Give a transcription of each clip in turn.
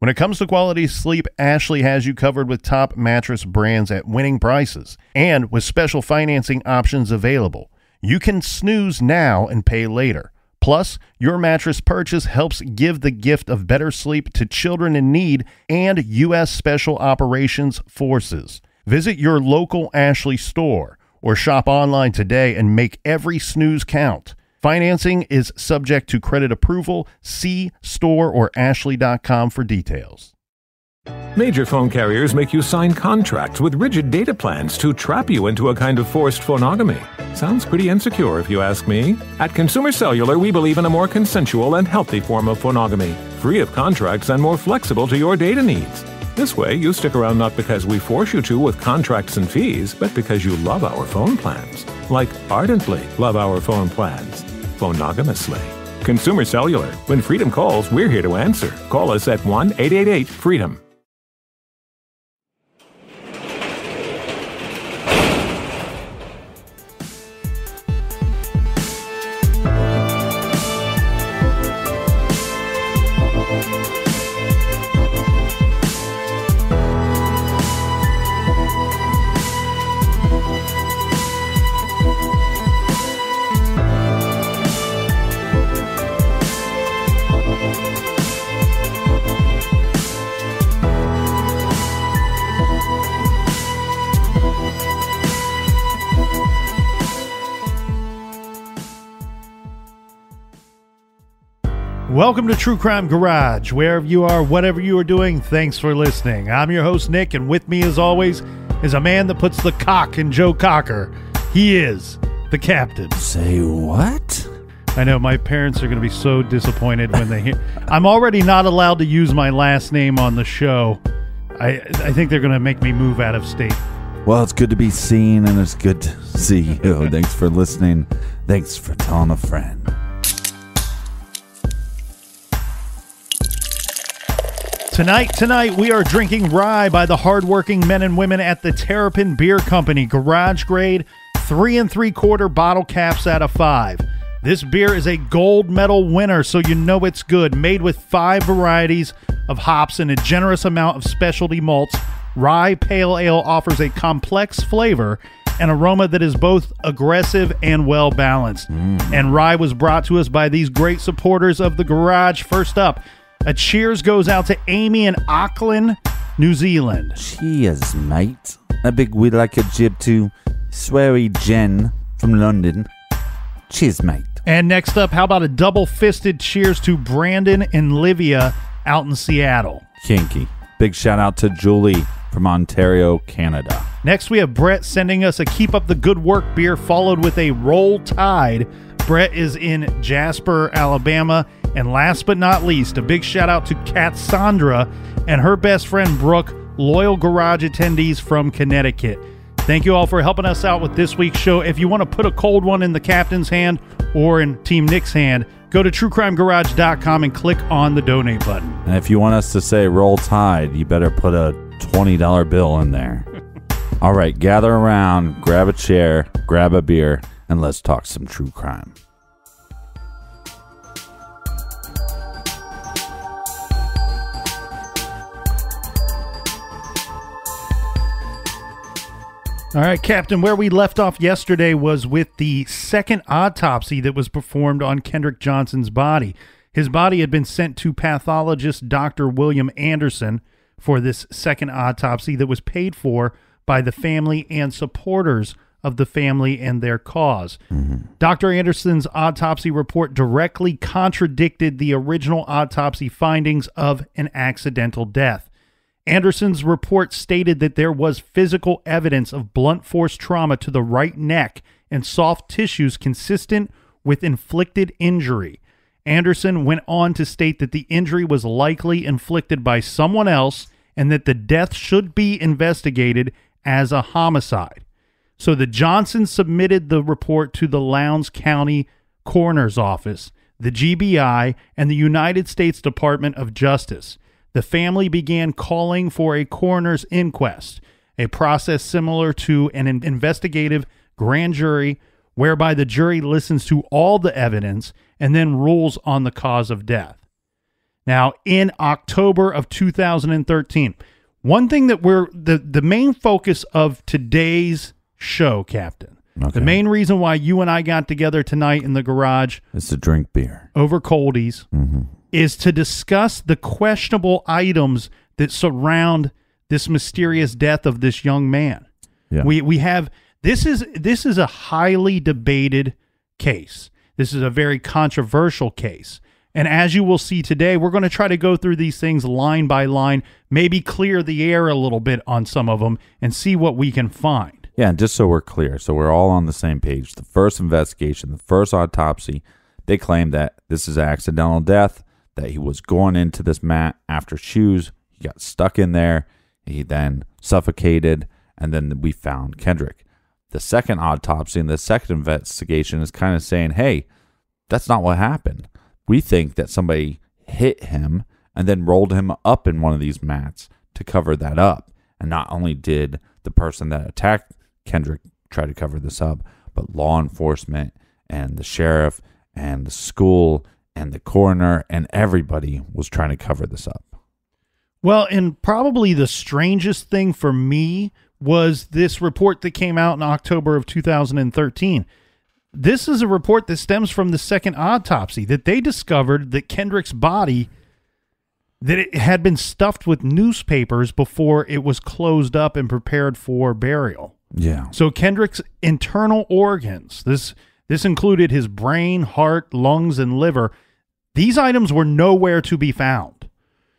When it comes to quality sleep, Ashley has you covered with top mattress brands at winning prices and with special financing options available. You can snooze now and pay later. Plus, your mattress purchase helps give the gift of better sleep to children in need and U.S. Special Operations Forces. Visit your local Ashley store or shop online today and make every snooze count. Financing is subject to credit approval. See store or ashley.com for details. Major phone carriers make you sign contracts with rigid data plans to trap you into a kind of forced phonogamy. Sounds pretty insecure if you ask me. At Consumer Cellular, we believe in a more consensual and healthy form of phonogamy, free of contracts and more flexible to your data needs. This way, you stick around not because we force you to with contracts and fees, but because you love our phone plans. Like, ardently love our phone plans. Phonogamously. Consumer Cellular. When freedom calls, we're here to answer. Call us at 1-888-FREEDOM. Welcome to True Crime Garage. Wherever you are, whatever you are doing, thanks for listening. I'm your host, Nick, and with me, as always, is a man that puts the cock in Joe Cocker. He is the captain. Say what? I know, my parents are going to be so disappointed when they hear... I'm already not allowed to use my last name on the show. I think they're going to make me move out of state. Well, it's good to be seen, and it's good to see you. Thanks for listening. Thanks for telling a friend. Tonight, we are drinking rye by the hardworking men and women at the Terrapin Beer Company, garage grade, 3 3/4 bottle caps out of 5. This beer is a gold medal winner, so you know it's good. Made with 5 varieties of hops and a generous amount of specialty malts, rye pale ale offers a complex flavor and aroma that is both aggressive and well-balanced. And rye was brought to us by these great supporters of the garage. First up, a cheers goes out to Amy in Auckland, New Zealand. Cheers, mate. A big we like a jib to Sweary Jen from London. Cheers, mate. And next up, how about a double-fisted cheers to Brandon and Livia out in Seattle. Kinky. Big shout-out to Julie from Ontario, Canada. Next, we have Brett sending us a Keep Up the Good Work beer, followed with a Roll Tide. Brett is in Jasper, Alabama. And last but not least, a big shout out to Cassandra and her best friend, Brooke, loyal garage attendees from Connecticut. Thank you all for helping us out with this week's show. If you want to put a cold one in the captain's hand or in Team Nick's hand, go to truecrimegarage.com and click on the donate button. And if you want us to say Roll Tide, you better put a $20 bill in there. All right, gather around, grab a chair, grab a beer, and let's talk some true crime. All right, Captain, where we left off yesterday was with the second autopsy that was performed on Kendrick Johnson's body. His body had been sent to pathologist Dr. William Anderson for this second autopsy that was paid for by the family and supporters of the family and their cause. Dr. Anderson's autopsy report directly contradicted the original autopsy findings of an accidental death. Anderson's report stated that there was physical evidence of blunt force trauma to the right neck and soft tissues consistent with inflicted injury. Anderson went on to state that the injury was likely inflicted by someone else and that the death should be investigated as a homicide. So the Johnsons submitted the report to the Lowndes County Coroner's Office, the GBI, and the United States Department of Justice. The family began calling for a coroner's inquest, a process similar to an investigative grand jury whereby the jury listens to all the evidence and then rules on the cause of death. Now, in October of 2013, one thing that we're the main focus of today's show, Captain, okay, the main reason why you and I got together tonight in the garage is to drink beer over coldies, mm-hmm, is to discuss the questionable items that surround this mysterious death of this young man. Yeah. We have this is a highly debated case. This is a very controversial case. And as you will see today, we're going to try to go through these things line by line, maybe clear the air a little bit on some of them and see what we can find. Yeah, and just so we're clear, so we're all on the same page. The first investigation, the first autopsy, they claim that this is an accidental death, that he was going into this mat after shoes. He got stuck in there. He then suffocated, and then we found Kendrick. The second autopsy and the second investigation is kind of saying, hey, that's not what happened. We think that somebody hit him and then rolled him up in one of these mats to cover that up. And not only did the person that attacked Kendrick try to cover this up, but law enforcement and the sheriff and the school and the coroner and everybody was trying to cover this up. Well, and probably the strangest thing for me was this report that came out in October of 2013. This is a report that stems from the second autopsy, that they discovered that Kendrick's body, that it had been stuffed with newspapers before it was closed up and prepared for burial. Yeah. So Kendrick's internal organs, this included his brain, heart, lungs, and liver. These items were nowhere to be found.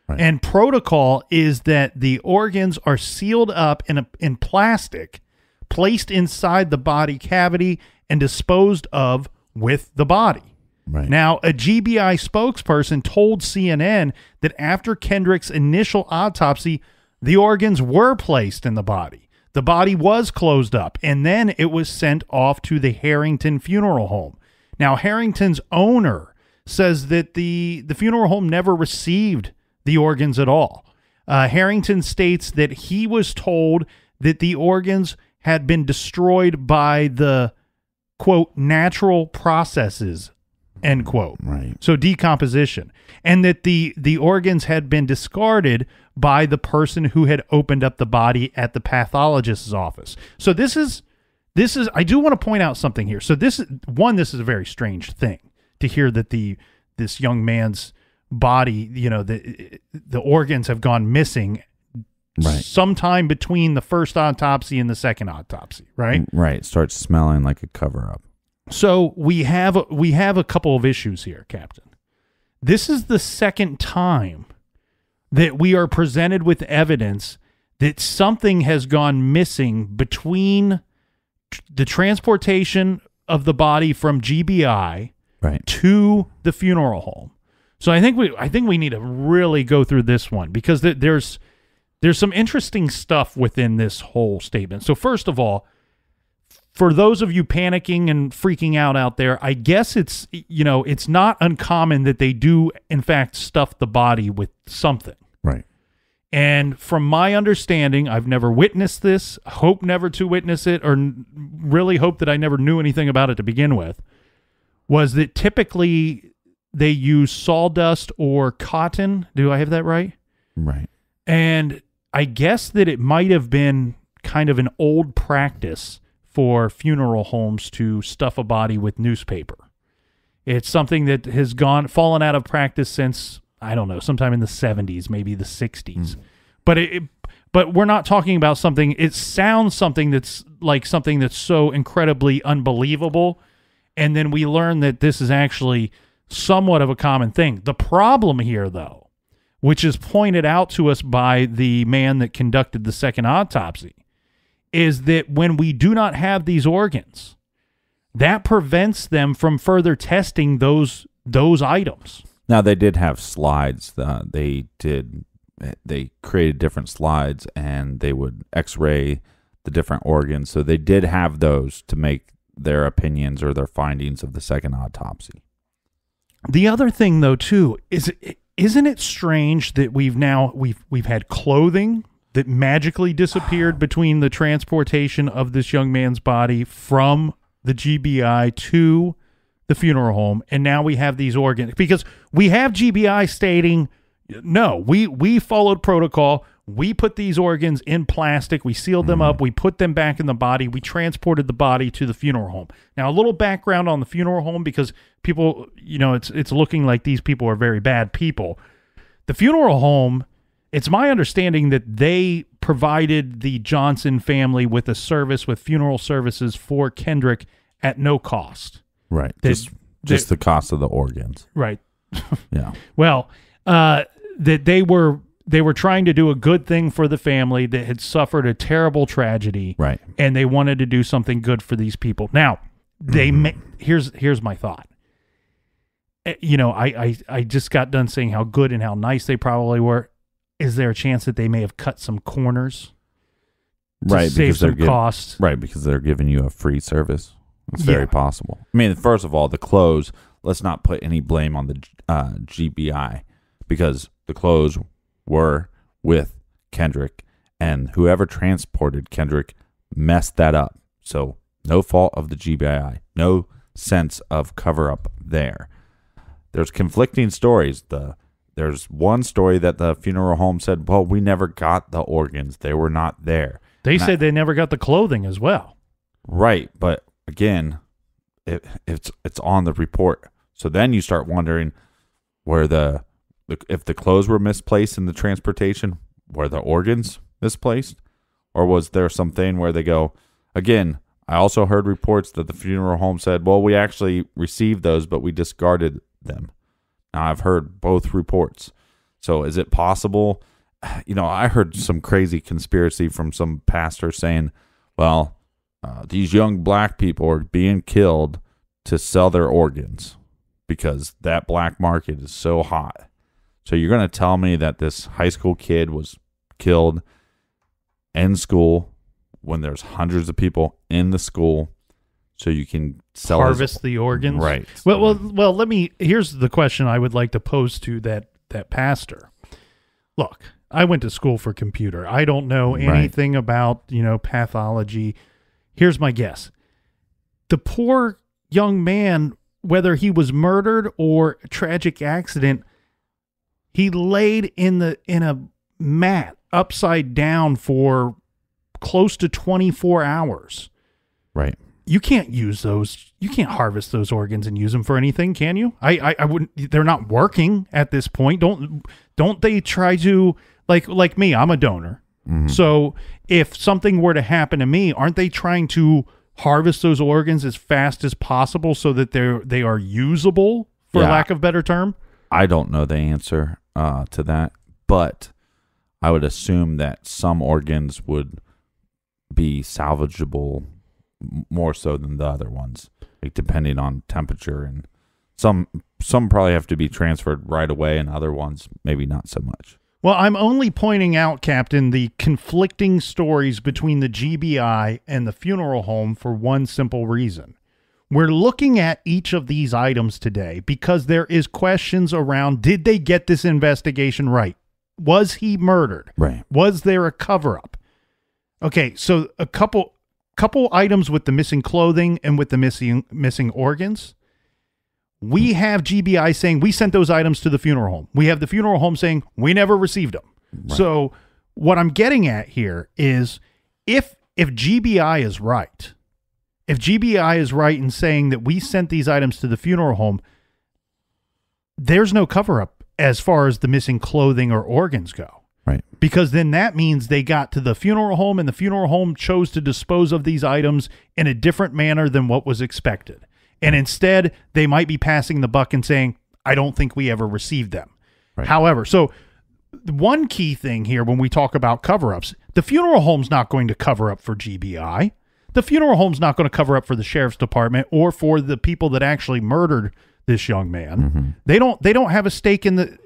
Right. And protocol is that the organs are sealed up in plastic, placed inside the body cavity, and disposed of with the body. Right. Now, a GBI spokesperson told CNN that after Kendrick's initial autopsy, the organs were placed in the body. The body was closed up, and then it was sent off to the Harrington Funeral Home. Now, Harrington's owner says that the funeral home never received the organs at all. Harrington states that he was told that the organs had been destroyed by the, quote, natural processes, end quote. Right. So decomposition. And that the organs had been discarded by the person who had opened up the body at the pathologist's office. So this is I do want to point out something here. So this is a very strange thing to hear that this young man's body, you know, the organs have gone missing. Right. Sometime between the first autopsy and the second autopsy, right? Right. It starts smelling like a cover-up. So we have a couple of issues here, Captain. This is the second time that we are presented with evidence that something has gone missing between the transportation of the body from GBI, right, to the funeral home. So I think we need to really go through this one because there's some interesting stuff within this whole statement. So first of all, for those of you panicking and freaking out there, I guess it's, you know, it's not uncommon that they do, in fact, stuff the body with something. Right. And from my understanding, I've never witnessed this, hope never to witness it, or really hope that I never knew anything about it to begin with, was that typically they use sawdust or cotton. Do I have that right? Right. And I guess that it might have been kind of an old practice for funeral homes to stuff a body with newspaper. It's something that has fallen out of practice since, I don't know, sometime in the 70s, maybe the 60s. Mm. But we're not talking about something, it sounds something that's so incredibly unbelievable, and then we learn that this is actually somewhat of a common thing. The problem here, though, which is pointed out to us by the man that conducted the second autopsy, is that when we do not have these organs, that prevents them from further testing those items. Now, they did have slides. They created different slides, and they would X-ray the different organs. So they did have those to make their opinions or their findings of the second autopsy. The other thing, though, too, is isn't it strange that we've had clothing that magically disappeared between the transportation of this young man's body from the GBI to the funeral home, and now we have these organs because we have GBI stating, no, we followed protocol. We put these organs in plastic. We sealed them up. We put them back in the body. We transported the body to the funeral home. Now, a little background on the funeral home, because people, you know, it's looking like these people are very bad people. The funeral home, it's my understanding that they provided the Johnson family with a service, with funeral services for Kendrick at no cost. Right. Just the cost of the organs. Right. Yeah. Well, that they were trying to do a good thing for the family that had suffered a terrible tragedy. Right. And they wanted to do something good for these people. Now, they here's my thought. You know, I just got done saying how good and how nice they probably were. Is there a chance that they may have cut some corners to save their costs? Right, because they're giving you a free service. It's very possible. I mean, first of all, the clothes, let's not put any blame on the GBI, because the clothes were with Kendrick, and whoever transported Kendrick messed that up. So no fault of the GBI, no sense of cover-up there. There's conflicting stories. There's one story that the funeral home said, well, we never got the organs. They were not there. They said they never got the clothing as well. Right, but again, it's on the report. So then you start wondering where if the clothes were misplaced in the transportation, were the organs misplaced? Or was there something where they go, again, I also heard reports that the funeral home said, well, we actually received those, but we discarded them. Now, I've heard both reports. So is it possible? You know, I heard some crazy conspiracy from some pastor saying, well, these young black people are being killed to sell their organs because that black market is so hot. So you're going to tell me that this high school kid was killed in school when there's hundreds of people in the school, so you can sell, harvest the organs? Right. Well, here's the question I would like to pose to that pastor. Look, I went to school for computer. I don't know anything about, you know, pathology. Here's my guess. The poor young man, whether he was murdered or a tragic accident, he laid in a mat upside down for close to 24 hours. Right. You can't use those. You can't harvest those organs and use them for anything, can you? I wouldn't. They're not working at this point. Don't they try to, like me? I'm a donor. Mm-hmm. So if something were to happen to me, aren't they trying to harvest those organs as fast as possible so that they are usable, for lack of a better term? I don't know the answer to that, but I would assume that some organs would be salvageable more so than the other ones, like depending on temperature, and some probably have to be transferred right away, and other ones maybe not so much. Well, I'm only pointing out, Captain, the conflicting stories between the GBI and the funeral home for one simple reason. We're looking at each of these items today because there is questions around, did they get this investigation right? Was he murdered? Right. Was there a cover-up? Okay, so a couple items with the missing clothing and with the missing organs. We have GBI saying we sent those items to the funeral home. We have the funeral home saying we never received them. Right. So what I'm getting at here is if GBI is right, if GBI is right in saying that we sent these items to the funeral home, there's no cover-up as far as the missing clothing or organs go. Right. Because then that means they got to the funeral home, and the funeral home chose to dispose of these items in a different manner than what was expected. And instead, they might be passing the buck and saying, I don't think we ever received them. Right. However, so one key thing here when we talk about cover-ups, the funeral home's not going to cover up for GBI. The funeral home's not going to cover up for the sheriff's department or for the people that actually murdered this young man. Mm-hmm. They don't have a stake in the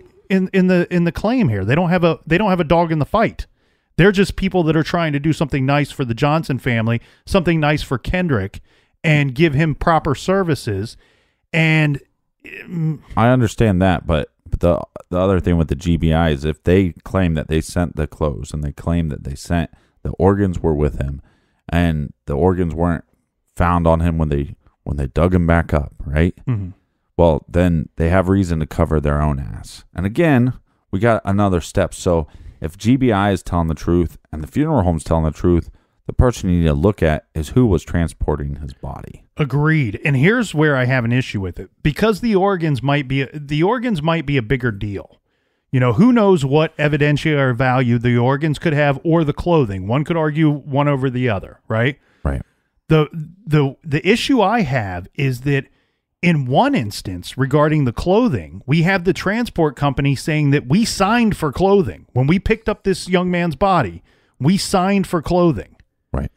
claim here. They don't have a dog in the fight. They're just people that are trying to do something nice for the Johnson family, something nice for Kendrick, and give him proper services. And I understand that, but the other thing with the GBI is, if they claim that they sent the clothes and they claim that they sent the organs were with him, and the organs weren't found on him when they when they dug him back up, right? Mm-hmm. Well, then they have reason to cover their own ass. And again, we got another step. So if GBI is telling the truth and the funeral home's telling the truth, the person you need to look at is who was transporting his body. Agreed. And here's where I have an issue with it. Because the organs might be a bigger deal. You know, who knows what evidentiary value the organs could have, or the clothing. One could argue one over the other, right? Right. The issue I have is that in one instance regarding the clothing, we have the transport company saying that we signed for clothing. When we picked up this young man's body, we signed for clothing. Right.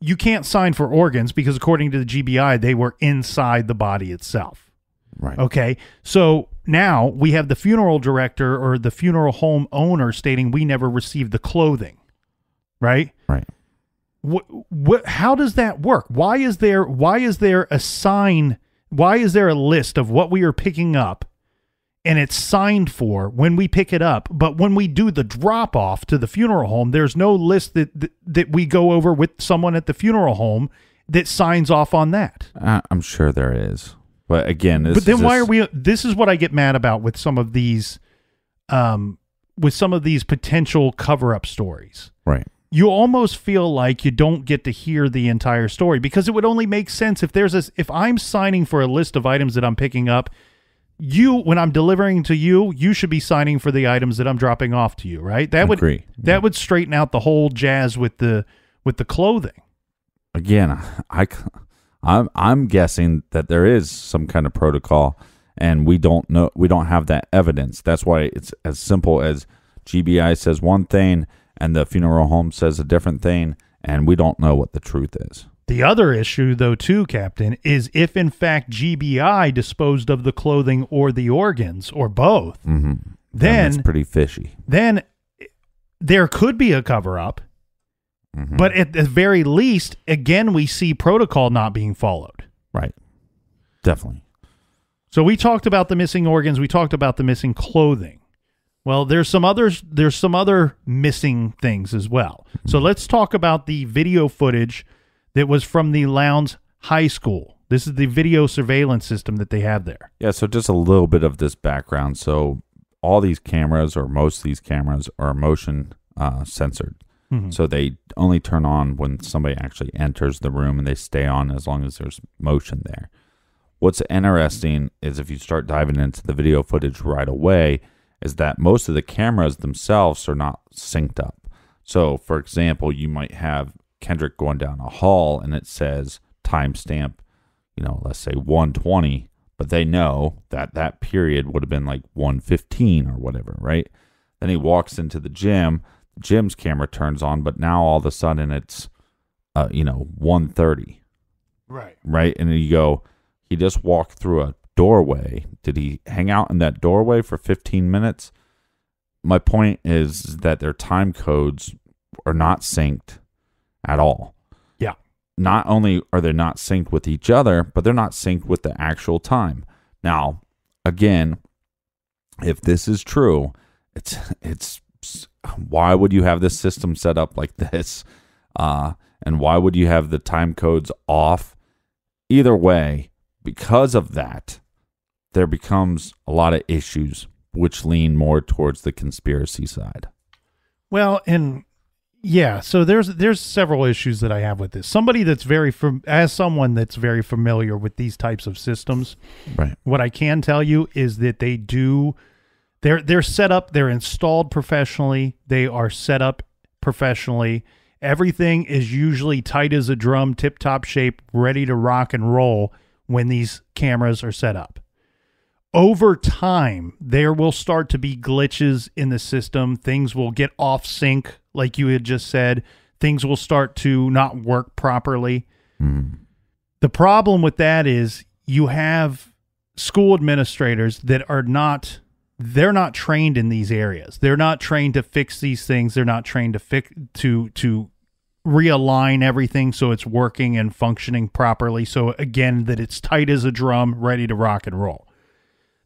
You can't sign for organs because according to the GBI, they were inside the body itself. Right. Okay. So now we have the funeral director or the funeral home owner stating we never received the clothing. Right. Right. What, how does that work? Why is there a sign? Why is there a list of what we are picking up and it's signed for when we pick it up? But when we do the drop off to the funeral home, there's no list that we go over with someone at the funeral home that signs off on that. I'm sure there is. But again, this is what I get mad about with some of these, potential cover up stories, right? You almost feel like you don't get to hear the entire story, because it would only make sense if if I'm signing for a list of items that I'm picking up, when I'm delivering to you, you should be signing for the items that I'm dropping off to you, right? That would straighten out the whole jazz with the clothing. Again, I'm guessing that there is some kind of protocol, and we don't have that evidence. That's why it's as simple as GBI says one thing and the funeral home says a different thing, and we don't know what the truth is. The other issue, though, too, Captain, is if, in fact, GBI disposed of the clothing or the organs or both, mm-hmm. then it's pretty fishy. Then there could be a cover-up, mm-hmm. but at the very least, again, we see protocol not being followed. Right. Definitely. So we talked about the missing organs. We talked about the missing clothing. Well, there's some other missing things as well. So let's talk about the video footage that was from the Lowndes High School. This is the video surveillance system that they have there. Yeah, so just a little bit of this background. So all these cameras, or most of these cameras, are motion censored. Mm-hmm. So they only turn on when somebody actually enters the room, and they stay on as long as there's motion there. What's interesting is if you start diving into the video footage right away, is that most of the cameras themselves are not synced up. So, for example, you might have Kendrick going down a hall and it says timestamp, you know, let's say 1:20, but they know that period would have been like 1:15 or whatever, right? Then he walks into the gym, the gym's camera turns on, but now all of a sudden it's, 1:30. Right. Right? And then you go, he just walked through a doorway. Did he hang out in that doorway for 15 minutes? My point is that their time codes are not synced at all. Yeah. Not only are they not synced with each other, but they're not synced with the actual time. Now, again, if this is true, it's why would you have this system set up like this? And why would you have the time codes off? Either way, because of that, there becomes a lot of issues which lean more towards the conspiracy side. Well, and yeah, so there's several issues that I have with this. As someone that's very familiar with these types of systems, right? What I can tell you is that they're set up, they're installed professionally, they are set up professionally. Everything is usually tight as a drum, tip-top shape, ready to rock and roll when these cameras are set up. Over time, there will start to be glitches in the system. Things will get off sync, like you had just said. Things will start to not work properly. Mm. The problem with that is you have school administrators that they're not trained in these areas. They're not trained to fix these things. They're not trained to realign everything so it's working and functioning properly. So again, that it's tight as a drum, ready to rock and roll.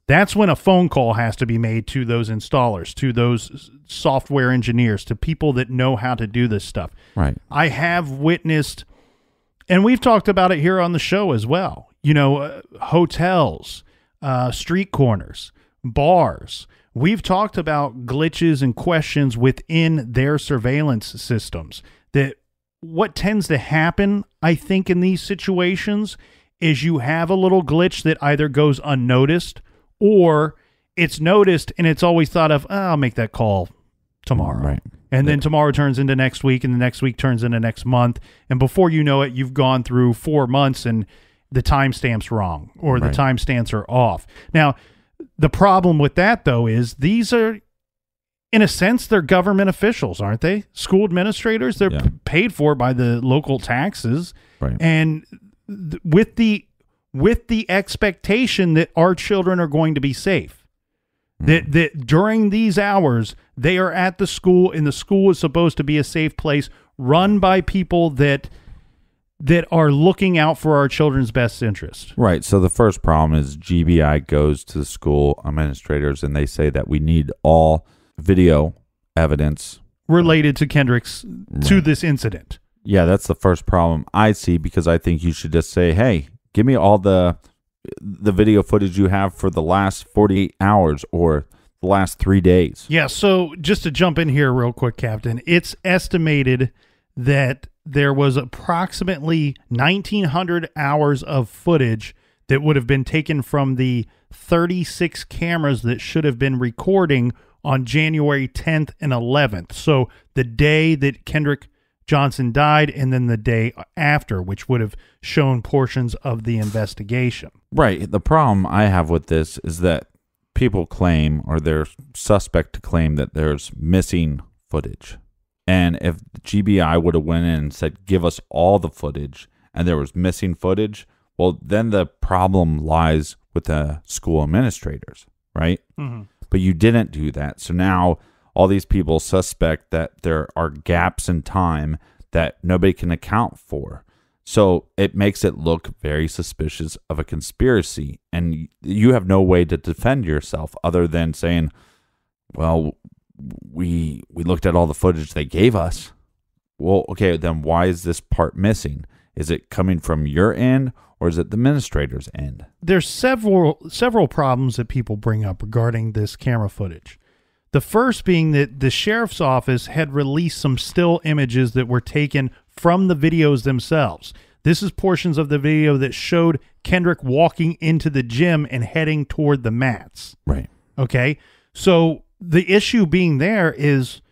That's when a phone call has to be made to those installers, to those software engineers, to people that know how to do this stuff. Right. I have witnessed And we've talked about it here on the show as well. You know, hotels, street corners, bars. We've talked about glitches and questions within their surveillance systems. That what tends to happen, I think, in these situations is you have a little glitch that either goes unnoticed or it's noticed and it's always thought of, oh, I'll make that call tomorrow. Right. And then tomorrow turns into next week, and the next week turns into next month. And before you know it, you've gone through 4 months and the timestamp's wrong or the timestamps are off. Now, the problem with that, though, is these are, in a sense, they're government officials, aren't they? School administrators, they're paid for by the local taxes. Right. And with the expectation that our children are going to be safe. That during these hours, they are at the school, and the school is supposed to be a safe place run by people that are looking out for our children's best interest. Right. So the first problem is GBI goes to the school administrators, and they say that we need all video evidence related to Kendrick's, to this incident. Yeah, that's the first problem I see, because I think you should just say, hey, give me all the video footage you have for the last 48 hours or the last 3 days. Yeah, so just to jump in here real quick, Captain, it's estimated that there was approximately 1,900 hours of footage that would have been taken from the 36 cameras that should have been recording on January 10th and 11th. So the day that Kendrick Johnson died, and then the day after, which would have shown portions of the investigation. Right. The problem I have with this is that people claim, or they're suspect to claim, that there's missing footage. And if GBI would have went in and said, give us all the footage, and there was missing footage, well, then the problem lies with the school administrators, right? Mm-hmm. But you didn't do that. So now all these people suspect that there are gaps in time that nobody can account for. So it makes it look very suspicious of a conspiracy. And you have no way to defend yourself other than saying, well, we looked at all the footage they gave us. Well, okay, then why is this part missing? Is it coming from your end, or is it the administrator's end? There's several problems that people bring up regarding this camera footage. The first being that the sheriff's office had released some still images that were taken from the videos themselves. This is portions of the video that showed Kendrick walking into the gym and heading toward the mats. Right. Okay. So the issue being there is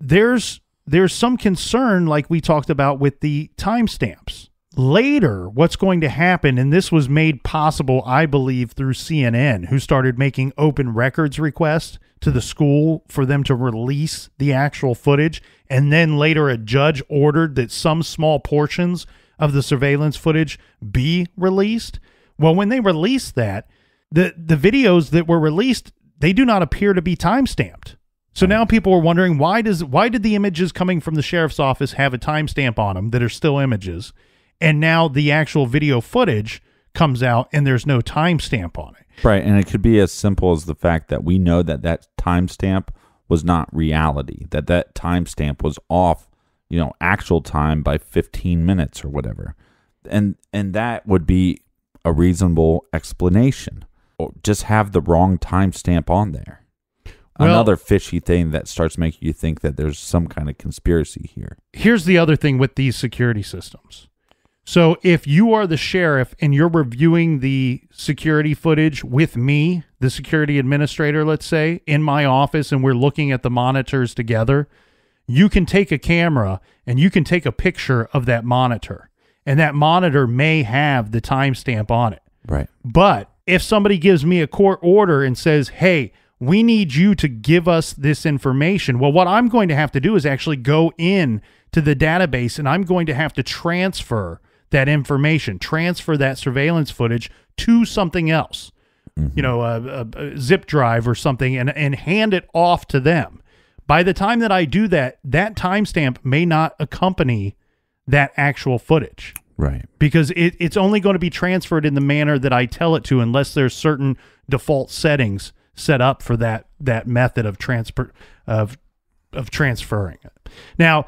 there's some concern, like we talked about, with the timestamps. Later, what's going to happen, and this was made possible, I believe, through CNN, who started making open records requests to the school for them to release the actual footage. And then later a judge ordered that some small portions of the surveillance footage be released. Well, when they released that, the videos that were released, they do not appear to be timestamped. So now people are wondering, why did the images coming from the sheriff's office have a timestamp on them that are still images? And now the actual video footage comes out and there's no timestamp on it. Right, and it could be as simple as the fact that we know that timestamp was not reality, that timestamp was off, you know, actual time by 15 minutes or whatever. And that would be a reasonable explanation. Or just have the wrong timestamp on there. Well, another fishy thing that starts making you think that there's some kind of conspiracy here. Here's the other thing with these security systems. So if you are the sheriff and you're reviewing the security footage with me, the security administrator, let's say, in my office, and we're looking at the monitors together, you can take a camera and you can take a picture of that monitor. And that monitor may have the timestamp on it. Right. But if somebody gives me a court order and says, hey, we need you to give us this information, well, what I'm going to have to do is actually go in to the database, and I'm going to have to transfer that information, transfer that surveillance footage to something else, you know, a zip drive or something, and hand it off to them. By the time that I do that, that timestamp may not accompany that actual footage. Right. Because it's only going to be transferred in the manner that I tell it to, unless there's certain default settings set up for that method of transferring it. Now,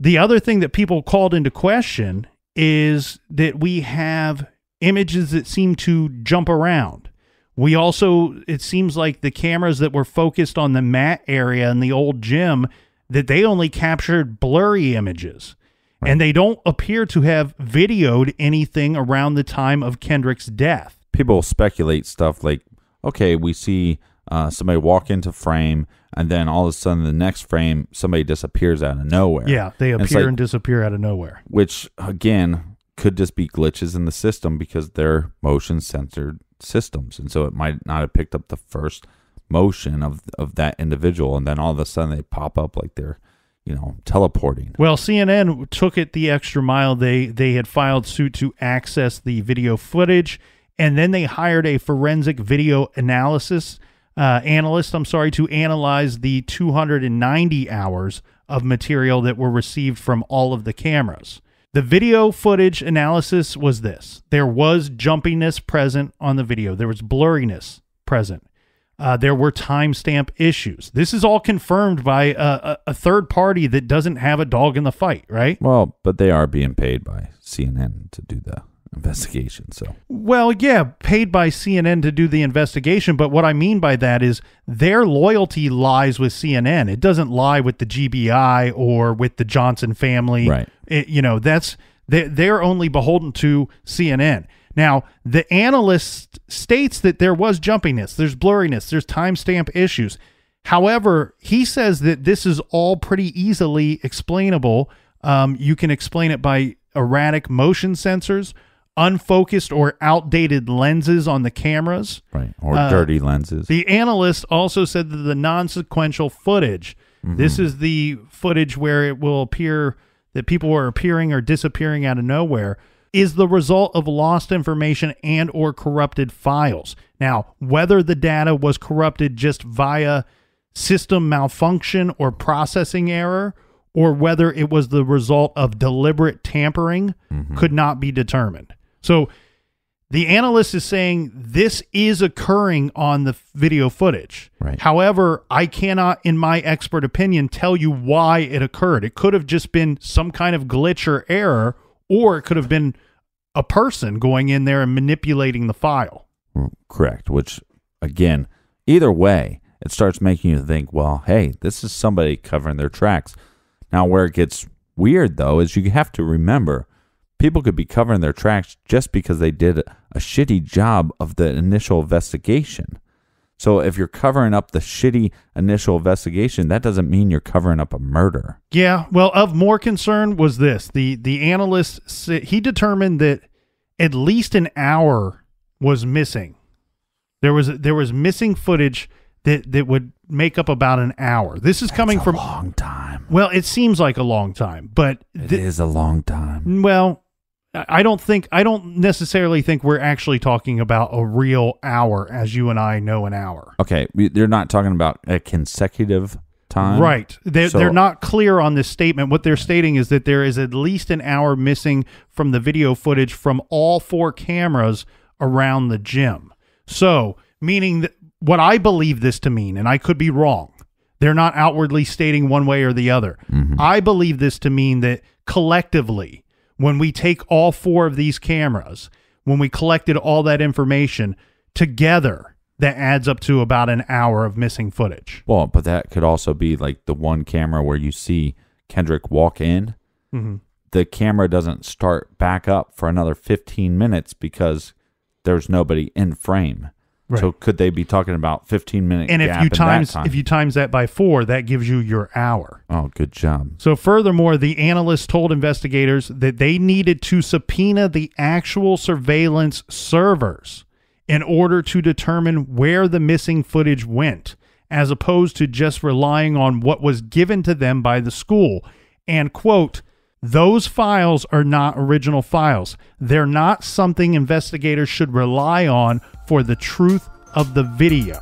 the other thing that people called into question is that we have images that seem to jump around. We also, it seems like the cameras that were focused on the mat area and the old gym, that they only captured blurry images. Right. And they don't appear to have videoed anything around the time of Kendrick's death. People speculate stuff like, okay, we see somebody walk into frame, and then all of a sudden the next frame, somebody disappears out of nowhere. Yeah, they appear and disappear out of nowhere. Which, again, could just be glitches in the system because they're motion-censored systems, and so it might not have picked up the first motion of that individual, and then all of a sudden they pop up like they're, you know, teleporting. Well, CNN took it the extra mile. They had filed suit to access the video footage, and then they hired a forensic video analyst to analyze the 290 hours of material that were received from all of the cameras. The video footage analysis was this. There was jumpiness present on the video. There was blurriness present. There were timestamp issues. This is all confirmed by a third party that doesn't have a dog in the fight, right? Well, but they are being paid by CNN to do the investigation. So, well, yeah, paid by CNN to do the investigation. But what I mean by that is their loyalty lies with CNN. It doesn't lie with the GBI or with the Johnson family. Right. It, you know, that's they're only beholden to CNN. Now, the analyst states that there was jumpiness, there's blurriness, there's timestamp issues. However, he says that this is all pretty easily explainable. You can explain it by erratic motion sensors, unfocused or outdated lenses on the cameras. Right, or dirty lenses. The analyst also said that the non-sequential footage, this is the footage where it will appear that people are appearing or disappearing out of nowhere, is the result of lost information and or corrupted files. Now, whether the data was corrupted just via system malfunction or processing error, or whether it was the result of deliberate tampering, could not be determined. So the analyst is saying this is occurring on the video footage. Right. However, I cannot, in my expert opinion, tell you why it occurred. It could have just been some kind of glitch or error, or it could have been a person going in there and manipulating the file. Correct, which, again, either way, it starts making you think, well, hey, this is somebody covering their tracks. Now, where it gets weird, though, is you have to remember, people could be covering their tracks just because they did a shitty job of the initial investigation. So if you're covering up the shitty initial investigation, that doesn't mean you're covering up a murder. Yeah, well, of more concern was this. The analyst, he determined that at least an hour was missing. There was missing footage that would make up about an hour. This is coming from a long time. Well, it seems like a long time, but it is a long time. Well, I don't necessarily think we're actually talking about a real hour as you and I know an hour. Okay, they're not talking about a consecutive time. Right. They're not clear on this statement. What they're stating is that there is at least an hour missing from the video footage from all four cameras around the gym. So, meaning that what I believe this to mean, and I could be wrong, they're not outwardly stating one way or the other. I believe this to mean that collectively, when we take all four of these cameras, when we collected all that information together, that adds up to about an hour of missing footage. Well, but that could also be like the one camera where you see Kendrick walk in. The camera doesn't start back up for another 15 minutes because there's nobody in frame. Right. So could they be talking about 15-minute gap? And if you times that by four, that gives you your hour. Oh, good job. So furthermore, the analyst told investigators that they needed to subpoena the actual surveillance servers in order to determine where the missing footage went, as opposed to just relying on what was given to them by the school. And, quote, those files are not original files. They're not something investigators should rely on for the truth of the video.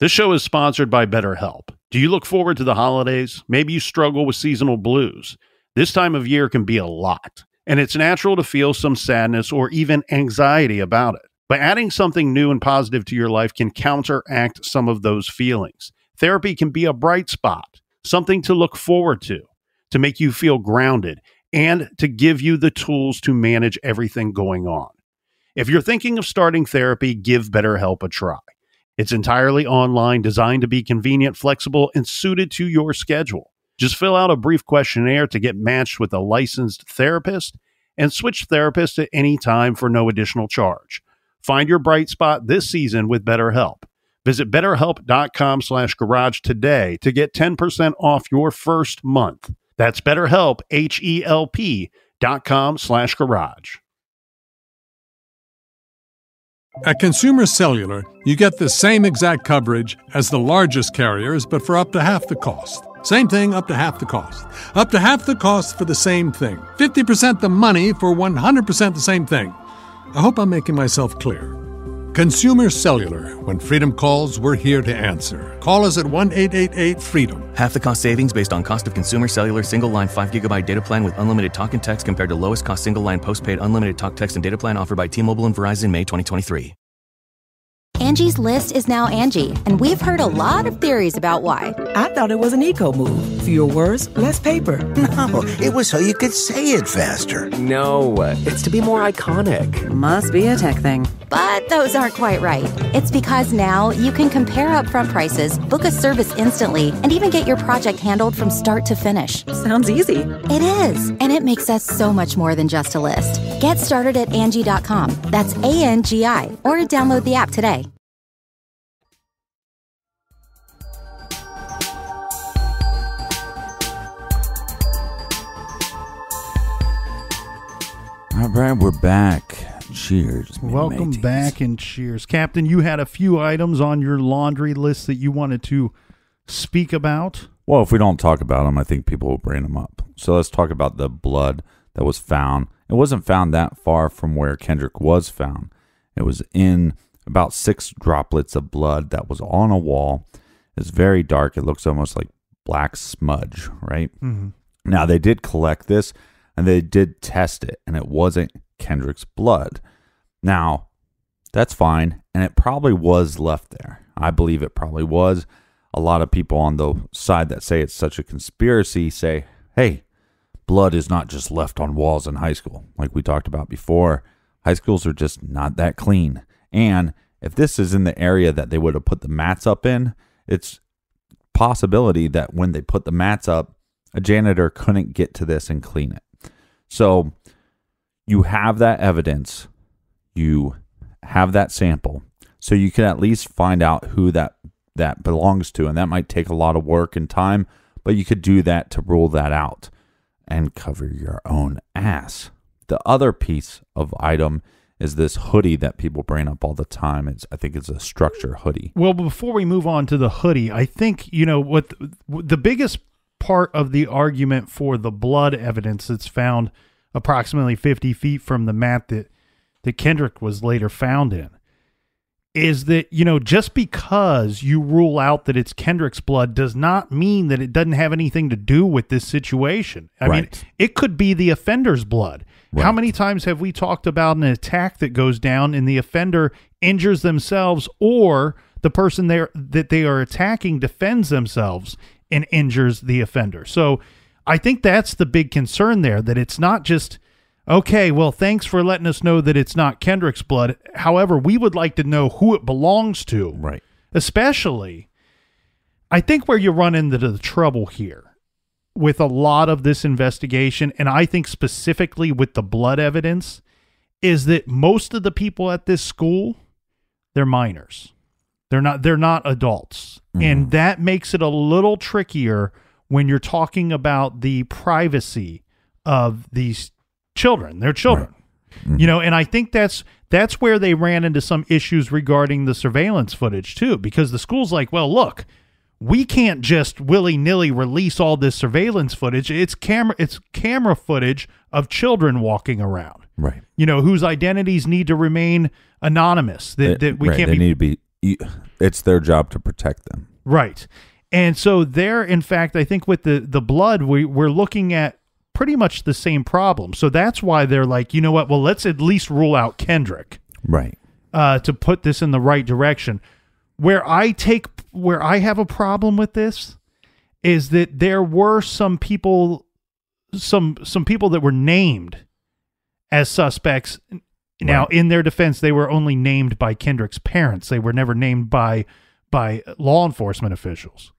This show is sponsored by BetterHelp. Do you look forward to the holidays? Maybe you struggle with seasonal blues. This time of year can be a lot, and it's natural to feel some sadness or even anxiety about it. By adding something new and positive to your life can counteract some of those feelings. Therapy can be a bright spot, something to look forward to make you feel grounded, and to give you the tools to manage everything going on. If you're thinking of starting therapy, give BetterHelp a try. It's entirely online, designed to be convenient, flexible, and suited to your schedule. Just fill out a brief questionnaire to get matched with a licensed therapist, and switch therapists at any time for no additional charge. Find your bright spot this season with BetterHelp. Visit BetterHelp.com/garage today to get 10% off your first month. That's BetterHelp, HELP.com/garage. At Consumer Cellular, you get the same exact coverage as the largest carriers, but for up to half the cost. Same thing, up to half the cost. Up to half the cost for the same thing. 50% the money for 100% the same thing. I hope I'm making myself clear. Consumer Cellular. When freedom calls, we're here to answer. Call us at 1-888-FREEDOM. Half the cost savings based on cost of Consumer Cellular single-line 5GB data plan with unlimited talk and text compared to lowest cost single-line postpaid unlimited talk, text, and data plan offered by T-Mobile and Verizon May 2023. Angie's List is now Angie, and we've heard a lot of theories about why. I thought it was an eco-move. Fewer words, less paper. No, it was so you could say it faster. No, it's to be more iconic. Must be a tech thing. But those aren't quite right. It's because now you can compare upfront prices, book a service instantly, and even get your project handled from start to finish. Sounds easy. It is, and it makes us so much more than just a list. Get started at Angie.com. That's A-N-G-I, or download the app today. All right, we're back. Cheers. Welcome back and cheers. Captain, you had a few items on your laundry list that you wanted to speak about. Well, if we don't talk about them, I think people will bring them up. So let's talk about the blood that was found. It wasn't found that far from where Kendrick was found. It was in about 6 droplets of blood that was on a wall. It's very dark. It looks almost like black smudge, right? Mm-hmm. Now, they did collect this. And they did test it, and it wasn't Kendrick's blood. Now, that's fine, and it probably was left there. I believe it probably was. A lot of people on the side that say it's such a conspiracy say, hey, blood is not just left on walls in high school. Like we talked about before, high schools are just not that clean. And if this is in the area that they would have put the mats up in, it's a possibility that when they put the mats up, a janitor couldn't get to this and clean it. So you have that evidence, you have that sample, so you can at least find out who that belongs to. And that might take a lot of work and time, but you could do that to rule that out and cover your own ass. The other piece of item is this hoodie that people bring up all the time. I think it's a structure hoodie. Well, before we move on to the hoodie, I think, you know, what the biggest part of the argument for the blood evidence that's found approximately 50 feet from the mat that Kendrick was later found in is that, you know, just because you rule out that it's Kendrick's blood does not mean that it doesn't have anything to do with this situation. I mean, it could be the offender's blood. Right. How many times have we talked about an attack that goes down and the offender injures themselves, or the person that they are attacking defends themselves and injures the offender? So I think that's the big concern there, that it's not just, okay, well, thanks for letting us know that it's not Kendrick's blood. However, we would like to know who it belongs to. Right. Especially, I think where you run into the trouble here with a lot of this investigation, and I think specifically with the blood evidence, is that most of the people at this school, they're minors. They're not adults. Mm-hmm. And that makes it a little trickier when you're talking about the privacy of these children. They're children. Right. Mm-hmm. You know, and I think that's where they ran into some issues regarding the surveillance footage too, because the school's like, well, look, we can't just willy-nilly release all this surveillance footage. It's camera footage of children walking around. Right. You know, whose identities need to remain anonymous. It's their job to protect them. Right. And so there, in fact, I think with the blood, we're looking at pretty much the same problem. So that's why they're like, you know what? Well, let's at least rule out Kendrick. Right. to put this in the right direction. Where I have a problem with this is that there were some people, some people that were named as suspects. Now, right. In their defense, they were only named by Kendrick's parents. They were never named by law enforcement officials.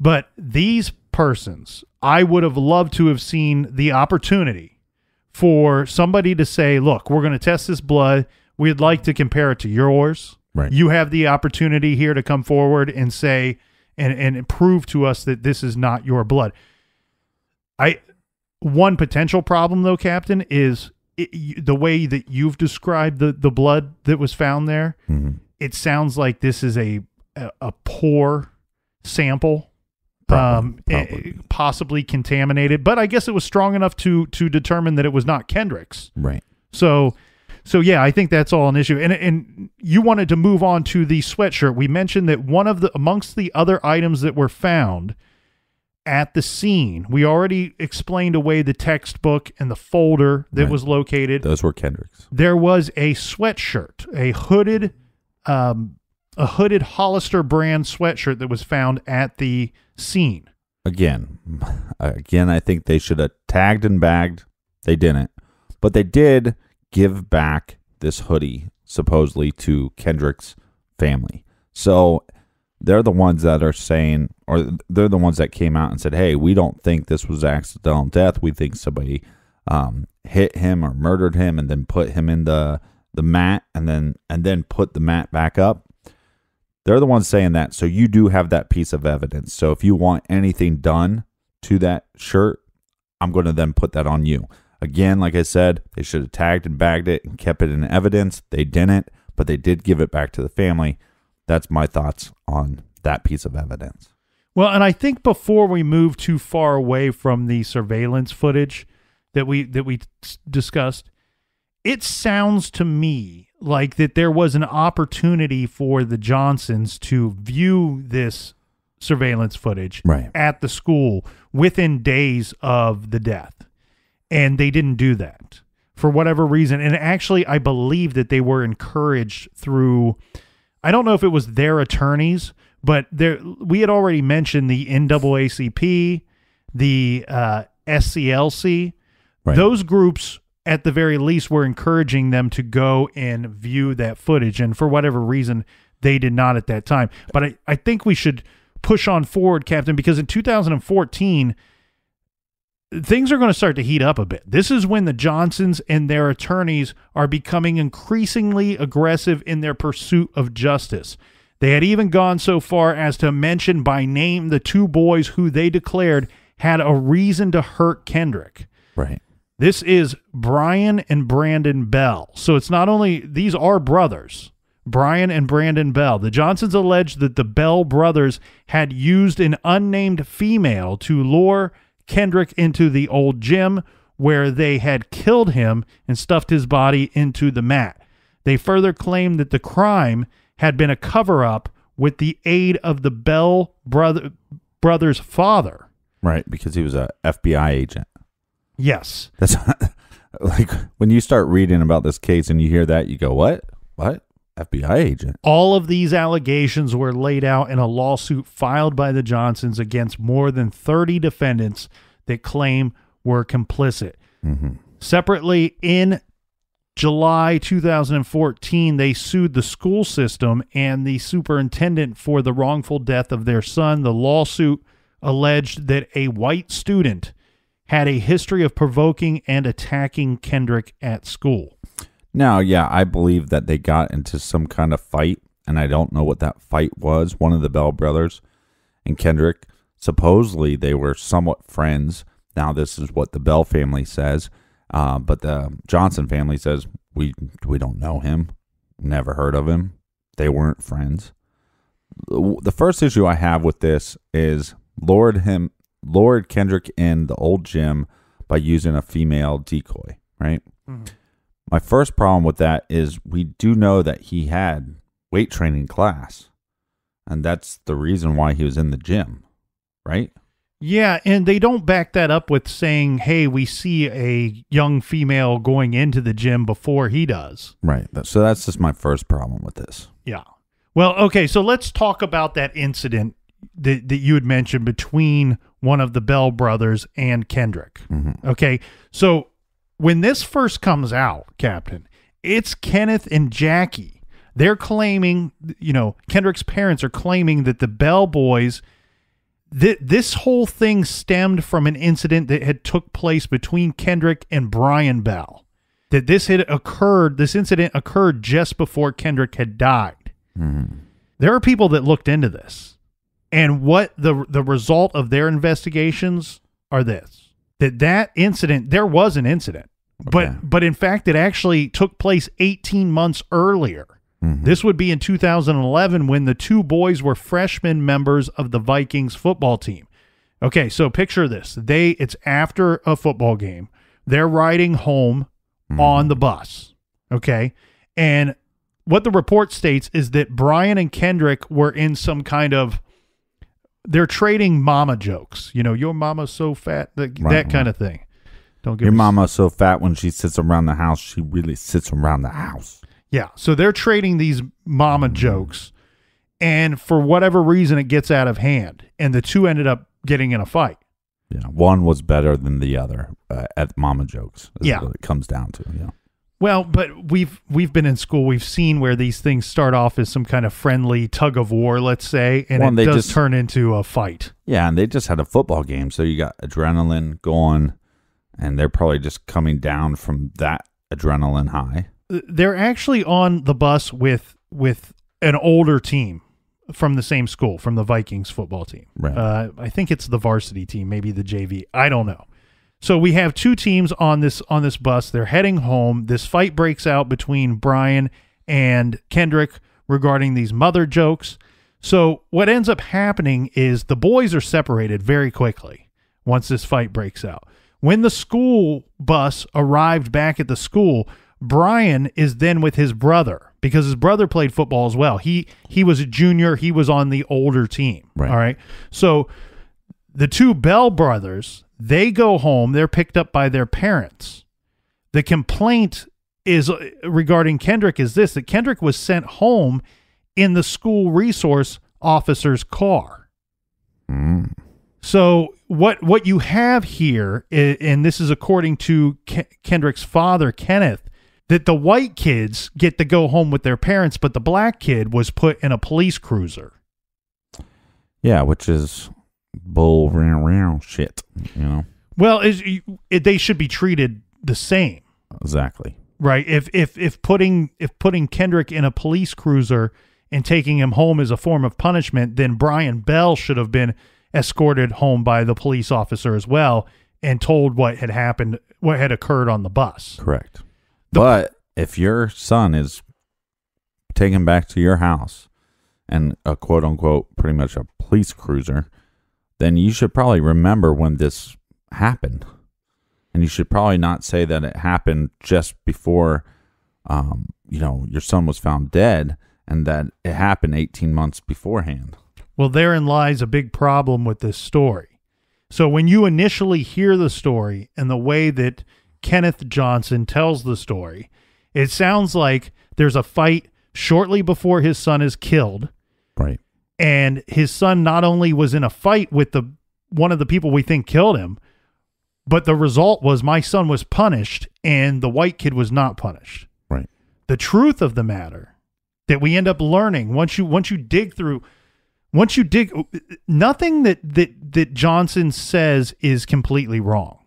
But these persons, I would have loved to have seen the opportunity for somebody to say, look, we're going to test this blood. We'd like to compare it to yours. Right. You have the opportunity here to come forward and say, and prove to us that this is not your blood. One potential problem, though, Captain, is the way that you've described the blood that was found there. Mm-hmm. It sounds like this is a poor sample, probably. Possibly contaminated, but I guess it was strong enough to determine that it was not Kendrick's. Right. So yeah, I think that's all an issue. And you wanted to move on to the sweatshirt. We mentioned that amongst the other items that were found at the scene, we already explained away the textbook and the folder that was located. Those were Kendrick's. There was a sweatshirt, a hooded Hollister brand sweatshirt that was found at the scene. Again, I think they should have tagged and bagged. They didn't, but they did give back this hoodie supposedly to Kendrick's family. So they're the ones that are saying, or they're the ones that came out and said, hey, we don't think this was accidental death. We think somebody hit him or murdered him and then put him in the mat and then put the mat back up. They're the ones saying that. So you do have that piece of evidence. So if you want anything done to that shirt, I'm going to then put that on you. Again, like I said, they should have tagged and bagged it and kept it in evidence. They didn't, but they did give it back to the family. That's my thoughts on that piece of evidence. Well, and I think before we move too far away from the surveillance footage that we discussed, it sounds to me like that there was an opportunity for the Johnsons to view this surveillance footage at the school within days of the death. And they didn't do that for whatever reason. And actually, I believe that they were encouraged through, I don't know if it was their attorneys, but we had already mentioned the NAACP, the SCLC. Right. Those groups, at the very least, were encouraging them to go and view that footage. And for whatever reason, they did not at that time. But I think we should push on forward, Captain, because in 2014, things are going to start to heat up a bit. This is when the Johnsons and their attorneys are becoming increasingly aggressive in their pursuit of justice. They had even gone so far as to mention by name the two boys who they declared had a reason to hurt Kendrick. Right. This is Brian and Brandon Bell. So it's not only, these are brothers, Brian and Brandon Bell. The Johnsons alleged that the Bell brothers had used an unnamed female to lure Kendrick into the old gym where they had killed him and stuffed his body into the mat. They further claimed that the crime had been a cover-up with the aid of the Bell brother's father. Right, because he was an FBI agent. Yes. That's like when you start reading about this case and you hear that, you go, what? What? FBI agent. All of these allegations were laid out in a lawsuit filed by the Johnsons against more than 30 defendants that claim were complicit. Mm-hmm. Separately, in July 2014, they sued the school system and the superintendent for the wrongful death of their son. The lawsuit alleged that a white student had a history of provoking and attacking Kendrick at school. Now, yeah, I believe that they got into some kind of fight, and I don't know what that fight was. One of the Bell brothers and Kendrick, supposedly they were somewhat friends. Now, this is what the Bell family says, but the Johnson family says, we don't know him, never heard of him. They weren't friends. The first issue I have with this is lured Kendrick in the old gym by using a female decoy, right? Mm-hmm. My first problem with that is we do know that he had weight training class, and that's the reason why he was in the gym, right? Yeah, and they don't back that up with saying, hey, we see a young female going into the gym before he does. Right. So that's just my first problem with this. Yeah. Well, okay, so let's talk about that incident that you had mentioned between one of the Bell brothers and Kendrick. Mm-hmm. Okay, so when this first comes out, Captain, it's Kenneth and Jackie. They're claiming, you know, Kendrick's parents are claiming that the Bell boys, this whole thing stemmed from an incident that had took place between Kendrick and Brian Bell. That this incident occurred just before Kendrick had died. Mm-hmm. There are people that looked into this. And what the result of their investigations are this. That incident, there was an incident. Okay. But in fact, it actually took place 18 months earlier. Mm-hmm. This would be in 2011 when the two boys were freshman members of the Vikings football team. Okay, so picture this. It's after a football game. They're riding home on the bus, okay? And what the report states is that Brian and Kendrick were in some kind of, they're trading mama jokes. You know, your mama's so fat, that kind of thing. Don't give your mama's so fat when she sits around the house, she really sits around the house. Yeah, so they're trading these mama jokes, and for whatever reason, it gets out of hand, and the two ended up getting in a fight. Yeah, one was better than the other at mama jokes. Yeah, what it comes down to. Yeah. Well, but we've been in school. We've seen where these things start off as some kind of friendly tug of war, let's say, and it does turn into a fight. Yeah, and they just had a football game, so you got adrenaline going, and they're probably just coming down from that adrenaline high. They're actually on the bus with an older team from the same school, from the Vikings football team. Right. I think it's the varsity team, maybe the JV. I don't know. So we have two teams on this bus. They're heading home. This fight breaks out between Brian and Kendrick regarding these mother jokes. So what ends up happening is the boys are separated very quickly once this fight breaks out. When the school bus arrived back at the school, Brian is then with his brother because his brother played football as well. He was a junior. He was on the older team. Right. All right. So the two Bell brothers, they go home. They're picked up by their parents. The complaint is regarding Kendrick is this, that Kendrick was sent home in the school resource officer's car. Mm. So what you have here, and this is according to Kendrick's father, Kenneth, that the white kids get to go home with their parents, but the black kid was put in a police cruiser. Yeah, which is bull shit, you know? Well, they should be treated the same. Exactly. Right? If putting Kendrick in a police cruiser and taking him home is a form of punishment, then Brian Bell should have been escorted home by the police officer as well and told what had happened, what had occurred on the bus. Correct. But if your son is taken back to your house and a quote-unquote pretty much a police cruiser, then you should probably remember when this happened. And you should probably not say that it happened just before, you know, your son was found dead and that it happened 18 months beforehand. Well, therein lies a big problem with this story. So when you initially hear the story and the way that Kenneth Johnson tells the story, it sounds like there's a fight shortly before his son is killed. Right. And his son not only was in a fight with one of the people we think killed him, but the result was my son was punished and the white kid was not punished. Right. The truth of the matter that we end up learning once you dig, nothing that Johnson says is completely wrong.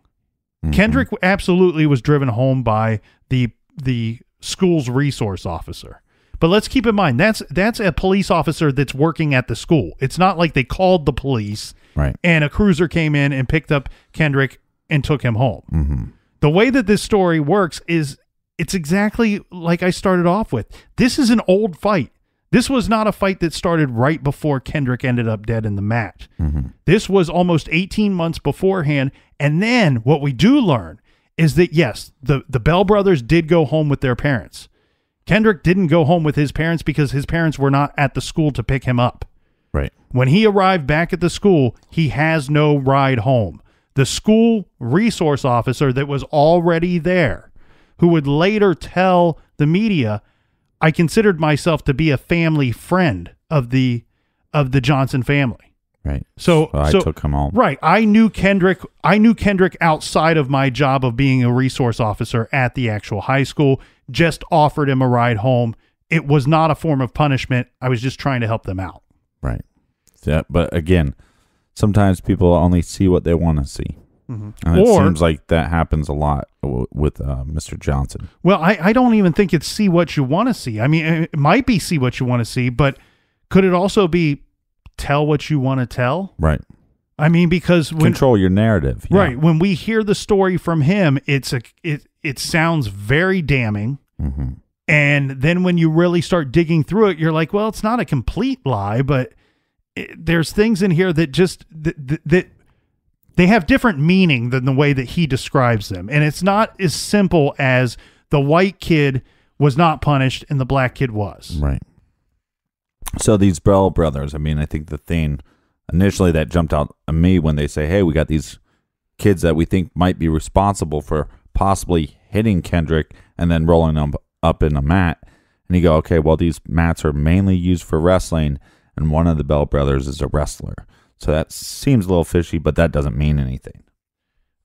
Kendrick absolutely was driven home by the school's resource officer. But let's keep in mind, that's a police officer that's working at the school. It's not like they called the police and a cruiser came in and picked up Kendrick and took him home. Mm-hmm. The way that this story works is it's exactly like I started off with. This is an old fight. This was not a fight that started right before Kendrick ended up dead in the match. Mm-hmm. This was almost 18 months beforehand. And then what we do learn is that, yes, the Bell brothers did go home with their parents. Kendrick didn't go home with his parents because his parents were not at the school to pick him up. Right. When he arrived back at the school, he has no ride home. The school resource officer that was already there, who would later tell the media, I considered myself to be a family friend of the Johnson family. Right. So I took him home. Right. I knew Kendrick outside of my job of being a resource officer at the actual high school, just offered him a ride home. It was not a form of punishment. I was just trying to help them out. Right. Yeah, but again, sometimes people only see what they want to see. Mm-hmm. And it seems like that happens a lot with Mr. Johnson. Well, I don't even think it's see what you want to see. I mean, it might be see what you want to see, but could it also be tell what you want to tell? Right. I mean, because control your narrative. Yeah. Right. When we hear the story from him, it sounds very damning. Mm-hmm. And then when you really start digging through it, you're like, well, it's not a complete lie, but there's things in here that just that they have different meaning than the way that he describes them. And it's not as simple as the white kid was not punished and the black kid was. Right. So these Bell brothers, I mean, I think the thing initially that jumped out at me when they say, hey, we got these kids that we think might be responsible for possibly hitting Kendrick and then rolling them up in a mat. And you go, okay, well, these mats are mainly used for wrestling, and one of the Bell brothers is a wrestler. So that seems a little fishy, but that doesn't mean anything.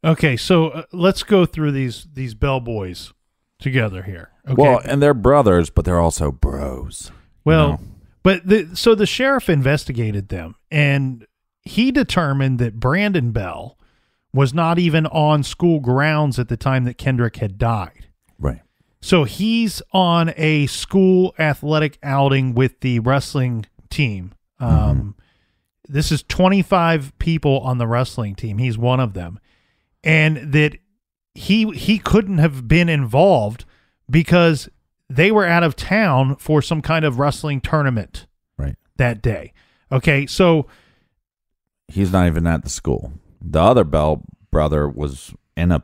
Okay, so let's go through these Bell boys together here. Okay? Well, and they're brothers, but they're also bros. Well, you know? But so the sheriff investigated them, and he determined that Brandon Bell was not even on school grounds at the time that Kendrick had died. Right. So he's on a school athletic outing with the wrestling team. This is 25 people on the wrestling team. He's one of them. And that he couldn't have been involved because they were out of town for some kind of wrestling tournament that day. Okay, so he's not even at the school. The other Bell brother was in a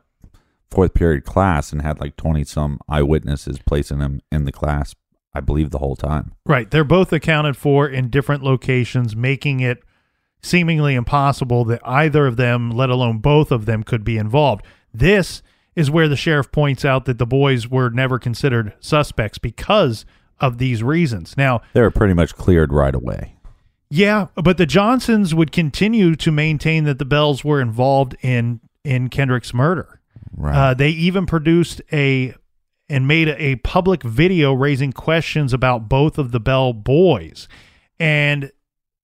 fourth period class and had like 20-some eyewitnesses placing him in the class, I believe, the whole time. Right. They're both accounted for in different locations, making it seemingly impossible that either of them, let alone both of them, could be involved. This is where the sheriff points out that the boys were never considered suspects because of these reasons. Now, they were pretty much cleared right away. Yeah, but the Johnsons would continue to maintain that the Bells were involved in Kendrick's murder. Right. They even produced made a public video raising questions about both of the Bell boys. And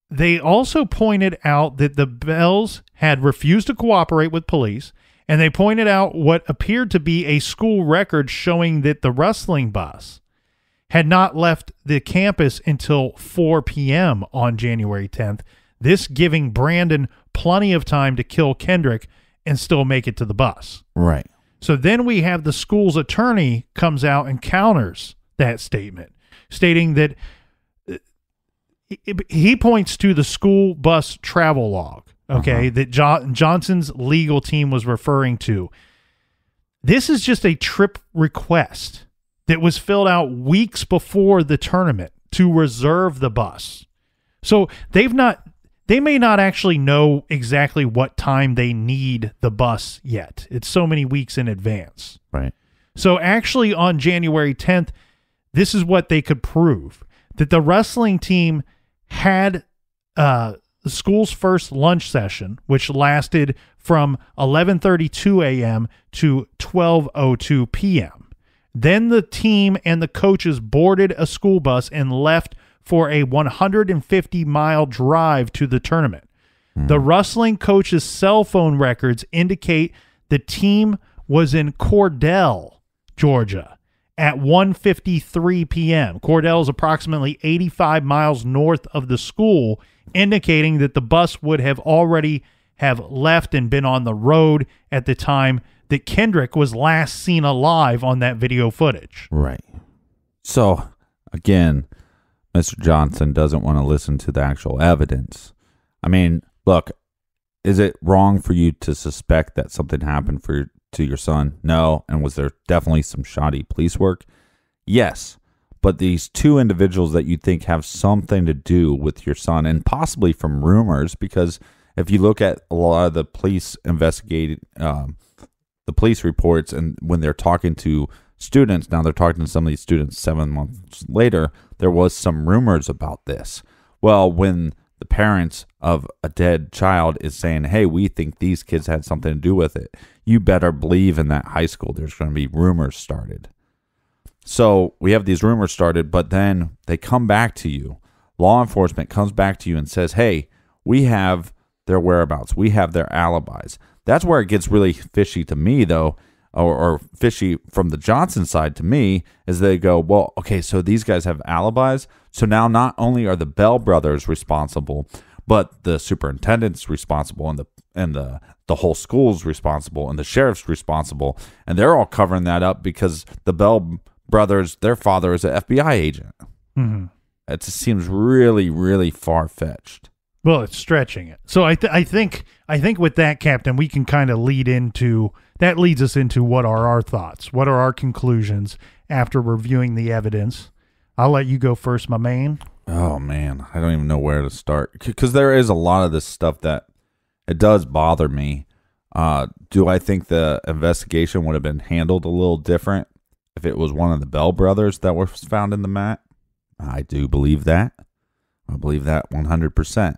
they also pointed out that the Bells had refused to cooperate with police, and they pointed out what appeared to be a school record showing that the wrestling bus had not left the campus until 4 p.m. on January 10th, this giving Brandon plenty of time to kill Kendrick and still make it to the bus. Right. So then we have the school's attorney comes out and counters that statement, stating that he points to the school bus travel log. Okay, that Johnson's legal team was referring to. This is just a trip request that was filled out weeks before the tournament to reserve the bus. So they may not actually know exactly what time they need the bus yet. It's so many weeks in advance. Right. So actually on January 10th, this is what they could prove, that the wrestling team had the school's first lunch session, which lasted from 11:32 a.m. to 12:02 p.m. Then the team and the coaches boarded a school bus and left for a 150-mile drive to the tournament. Mm. The wrestling coach's cell phone records indicate the team was in Cordell, Georgia, at 1:53 p.m. Cordell is approximately 85 miles north of the school, indicating that the bus would have already have left and been on the road at the time that Kendrick was last seen alive on that video footage. Right. So, again, Mr. Johnson doesn't want to listen to the actual evidence. I mean, look, is it wrong for you to suspect that something happened to your son? No. And was there definitely some shoddy police work? Yes. But these two individuals that you think have something to do with your son, and possibly from rumors, because if you look at a lot of the police investigated, the police reports, and when they're talking to students, now they're talking to some of these students 7 months later, there was some rumors about this. Well, when the parents of a dead child is saying, hey, we think these kids had something to do with it, you better believe in that high school there's going to be rumors started. So we have these rumors started, but then they come back to you. Law enforcement comes back to you and says, hey, we have their whereabouts. We have their alibis. That's where it gets really fishy to me, though, or fishy from the Johnson side to me, is they go, well, okay, so these guys have alibis. So now not only are the Bell brothers responsible, but the superintendent's responsible, and the whole school's responsible, and the sheriff's responsible. And they're all covering that up because the Bell brothers, their father is an FBI agent. Mm-hmm. It just seems really, really far-fetched. Well, it's stretching it. So I think with that, Captain, we can kind of lead into, that leads us into what are our thoughts? What are our conclusions after reviewing the evidence? I'll let you go first, my man. Oh, man. I don't even know where to start, because there is a lot of this stuff that it does bother me. Do I think the investigation would have been handled a little different if it was one of the Bell brothers that was found in the mat? I do believe that. I believe that 100%.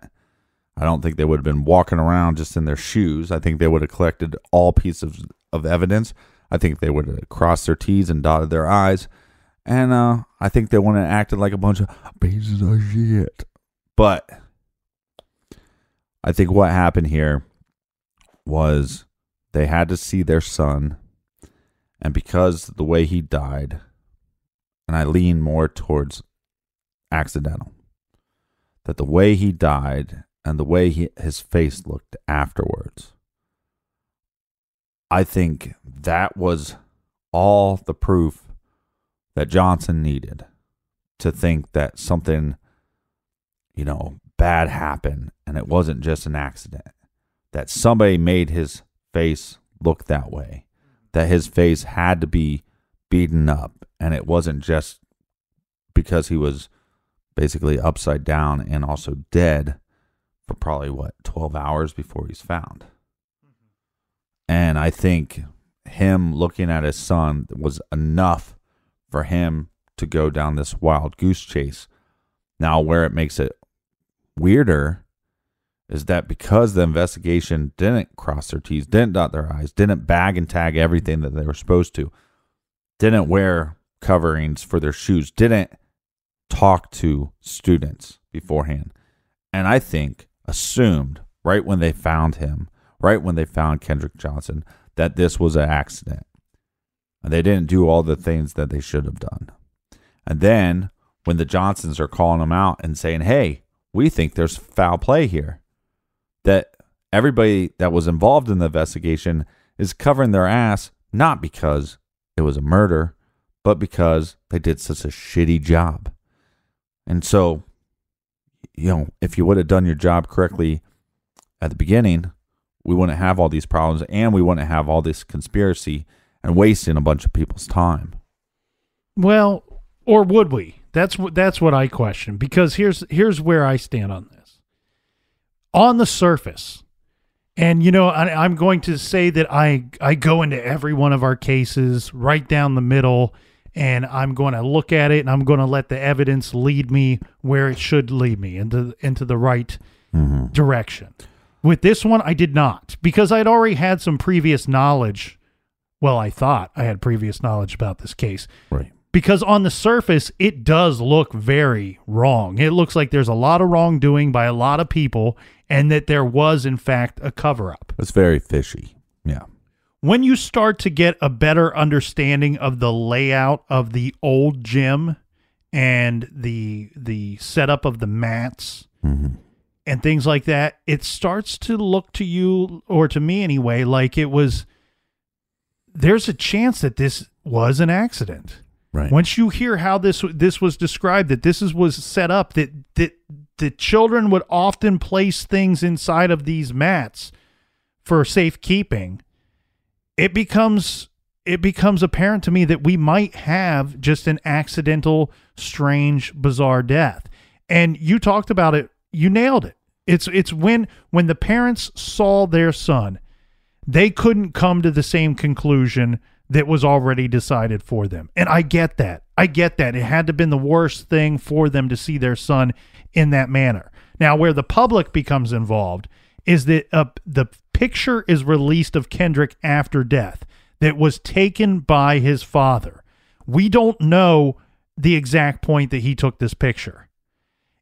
I don't think they would have been walking around just in their shoes. I think they would have collected all pieces of evidence. I think they would have crossed their T's and dotted their I's. And I think they wouldn't have acted like a bunch of pieces of shit. But I think what happened here was they had to see their son. And because the way he died, and I lean more towards accidental, that the way he died and the way his face looked afterwards, I think that was all the proof that Johnson needed to think that something, you know, bad happened, and it wasn't just an accident, that somebody made his face look that way, that his face had to be beaten up, and it wasn't just because he was basically upside down and also dead for probably, what, 12 hours before he's found. And I think him looking at his son was enough for him to go down this wild goose chase. Now, where it makes it weirder is that because the investigation didn't cross their T's, didn't dot their I's, didn't bag and tag everything that they were supposed to, didn't wear coverings for their shoes, didn't talk to students beforehand, and I think assumed right when they found him, right when they found Kendrick Johnson, that this was an accident. And they didn't do all the things that they should have done. And then when the Johnsons are calling them out and saying, hey, we think there's foul play here, that everybody that was involved in the investigation is covering their ass, not because it was a murder, but because they did such a shitty job. And so, you know, if you would have done your job correctly at the beginning, we wouldn't have all these problems, and we wouldn't have all this conspiracy and wasting a bunch of people's time. Well, or would we? That's what I question, because here's where I stand on this. On the surface, and you know, I'm going to say that I go into every one of our cases right down the middle, and I'm going to look at it, and I'm going to let the evidence lead me where it should lead me, into the right direction. With this one, I did not, because I'd already had some previous knowledge. Well, I thought I had previous knowledge about this case. Right. Because on the surface, it does look very wrong. It looks like there's a lot of wrongdoing by a lot of people, and that there was, in fact, a cover-up. It's very fishy. Yeah. When you start to get a better understanding of the layout of the old gym and the setup of the mats and things like that, it starts to look to you, or to me anyway, like it was... There's a chance that this was an accident. Right. Once you hear how this was described, that this was set up, that the children would often place things inside of these mats for safekeeping, it becomes it becomes apparent to me that we might have just an accidental, strange, bizarre death. And you talked about it. You nailed it. It's when the parents saw their son, they couldn't come to the same conclusion that was already decided for them. And I get that. I get that. It had to have been the worst thing for them to see their son in that manner. Now, where the public becomes involved is that the picture is released of Kendrick after death that was taken by his father. We don't know the exact point that he took this picture.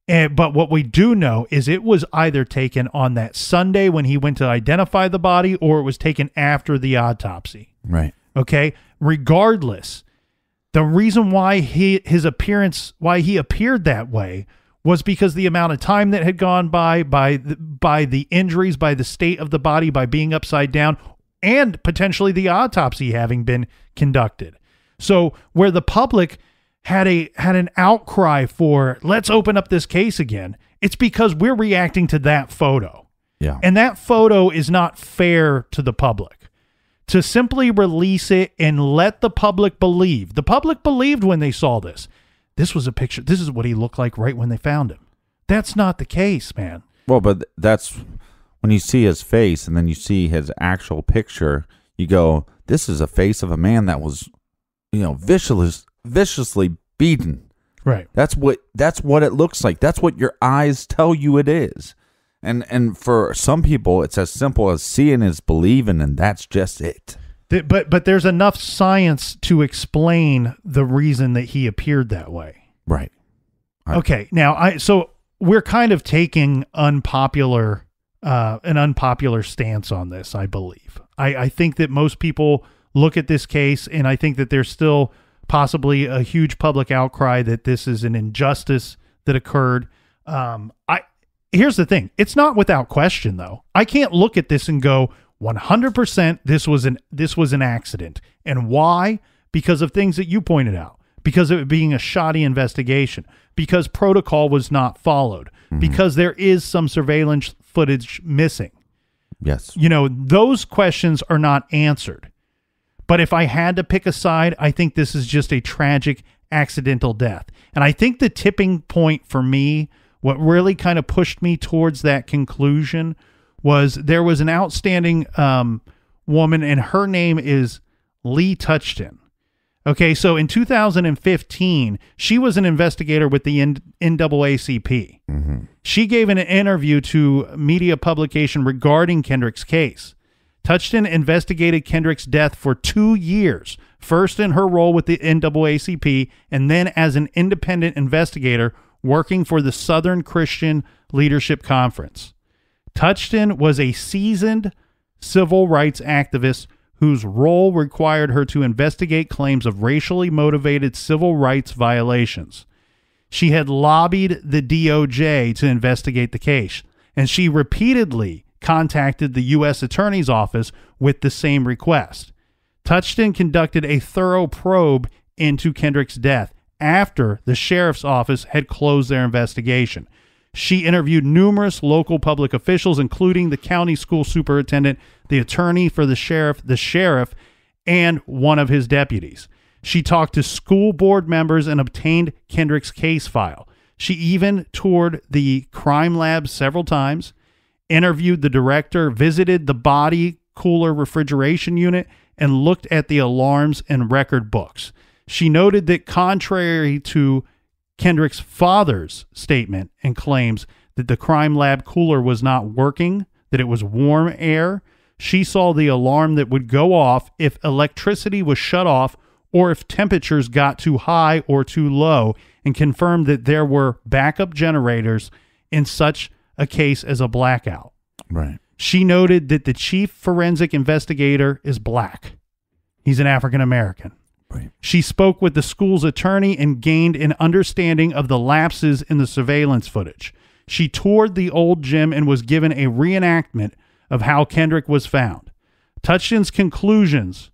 But what we do know is it was either taken on that Sunday when he went to identify the body, or it was taken after the autopsy. Right. Okay. Regardless, the reason why he appeared that way was because the amount of time that had gone by the injuries, by the state of the body, by being upside down, and potentially the autopsy having been conducted. So where the public had an outcry for, let's open up this case again, it's because we're reacting to that photo. Yeah. And that photo is not fair to the public. To simply release it and let the public believe. The public believed when they saw this. This was a picture. This is what he looked like right when they found him. That's not the case, man. Well, but that's when you see his face and then you see his actual picture, you go, this is a face of a man that was, you know, viciously beaten. Right. That's what it looks like. That's what your eyes tell you it is. And for some people, it's as simple as seeing is believing, and that's just it. But there's enough science to explain the reason that he appeared that way. Right. Okay. Now, so we're kind of taking an unpopular stance on this, I believe. I think that most people look at this case, and I think that there's still possibly a huge public outcry that this is an injustice that occurred. Here's the thing. It's not without question, though. I can't look at this and go 100% this was an accident. And why? Because of things that you pointed out, because of it being a shoddy investigation, because protocol was not followed, because there is some surveillance footage missing. Yes. You know, those questions are not answered. But if I had to pick a side, I think this is just a tragic, accidental death. And I think the tipping point for me, what really kind of pushed me towards that conclusion, was there was an outstanding woman, and her name is Lee Touchton. Okay, so in 2015, she was an investigator with the NAACP. Mm-hmm. She gave an interview to media publication regarding Kendrick's case. Touchton investigated Kendrick's death for 2 years, first in her role with the NAACP and then as an independent investigator working for the Southern Christian Leadership Conference. Touchton was a seasoned civil rights activist whose role required her to investigate claims of racially motivated civil rights violations. She had lobbied the DOJ to investigate the case, and she repeatedly contacted the U.S. Attorney's Office with the same request. Touchton conducted a thorough probe into Kendrick's death after the sheriff's office had closed their investigation. She interviewed numerous local public officials, including the county school superintendent, the attorney for the sheriff, and one of his deputies. She talked to school board members and obtained Kendrick's case file. She even toured the crime lab several times, interviewed the director, visited the body cooler refrigeration unit, and looked at the alarms and record books. She noted that contrary to Kendrick's father's statement and claims that the crime lab cooler was not working, that it was warm air, she saw the alarm that would go off if electricity was shut off or if temperatures got too high or too low, and confirmed that there were backup generators in such a case as a blackout. Right. She noted that the chief forensic investigator is black. He's an African American. Right. She spoke with the school's attorney and gained an understanding of the lapses in the surveillance footage. She toured the old gym and was given a reenactment of how Kendrick was found. Touchton's conclusions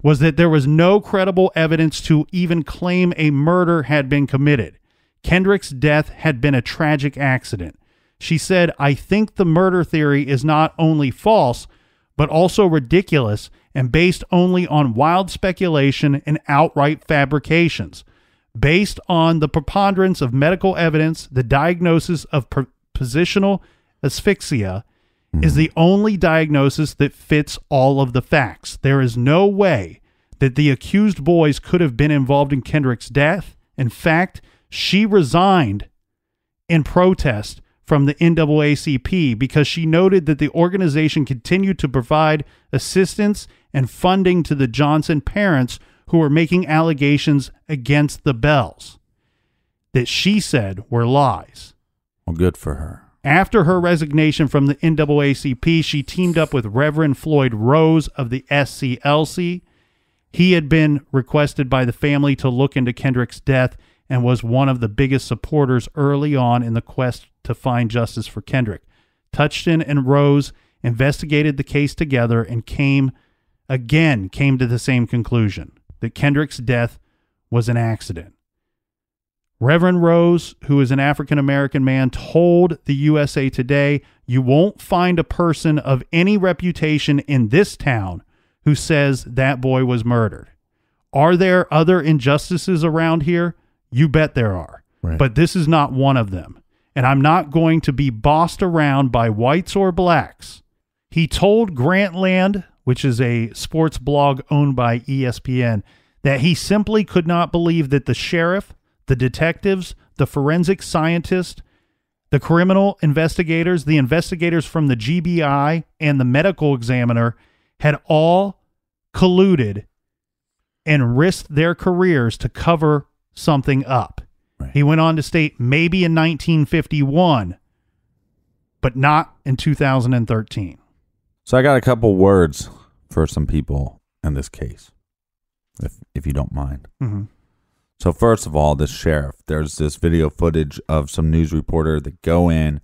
was that there was no credible evidence to even claim a murder had been committed. Kendrick's death had been a tragic accident. She said, I think the murder theory is not only false, but also ridiculous and based only on wild speculation and outright fabrications. Based on the preponderance of medical evidence, the diagnosis of positional asphyxia is the only diagnosis that fits all of the facts. There is no way that the accused boys could have been involved in Kendrick's death. In fact, she resigned in protest from the NAACP because she noted that the organization continued to provide assistance and funding to the Johnson parents who were making allegations against the Bells that she said were lies. Well, good for her. After her resignation from the NAACP, she teamed up with Reverend Floyd Rose of the SCLC. He had been requested by the family to look into Kendrick's death and was one of the biggest supporters early on in the quest to find justice for Kendrick. Touchton and Rose investigated the case together and came to the same conclusion, that Kendrick's death was an accident. Reverend Rose, who is an African-American man, told the USA Today, "You won't find a person of any reputation in this town who says that boy was murdered. Are there other injustices around here? You bet there are. Right. But this is not one of them. And I'm not going to be bossed around by whites or blacks." He told Grantland, which is a sports blog owned by ESPN, that he simply could not believe that the sheriff, the detectives, the forensic scientist, the criminal investigators, the investigators from the GBI, and the medical examiner had all colluded and risked their careers to cover something up. Right. He went on to state maybe in 1951, but not in 2013. So I got a couple words for some people in this case, if you don't mind. Mm-hmm. So first of all, this sheriff, there's this video footage of some news reporter that go in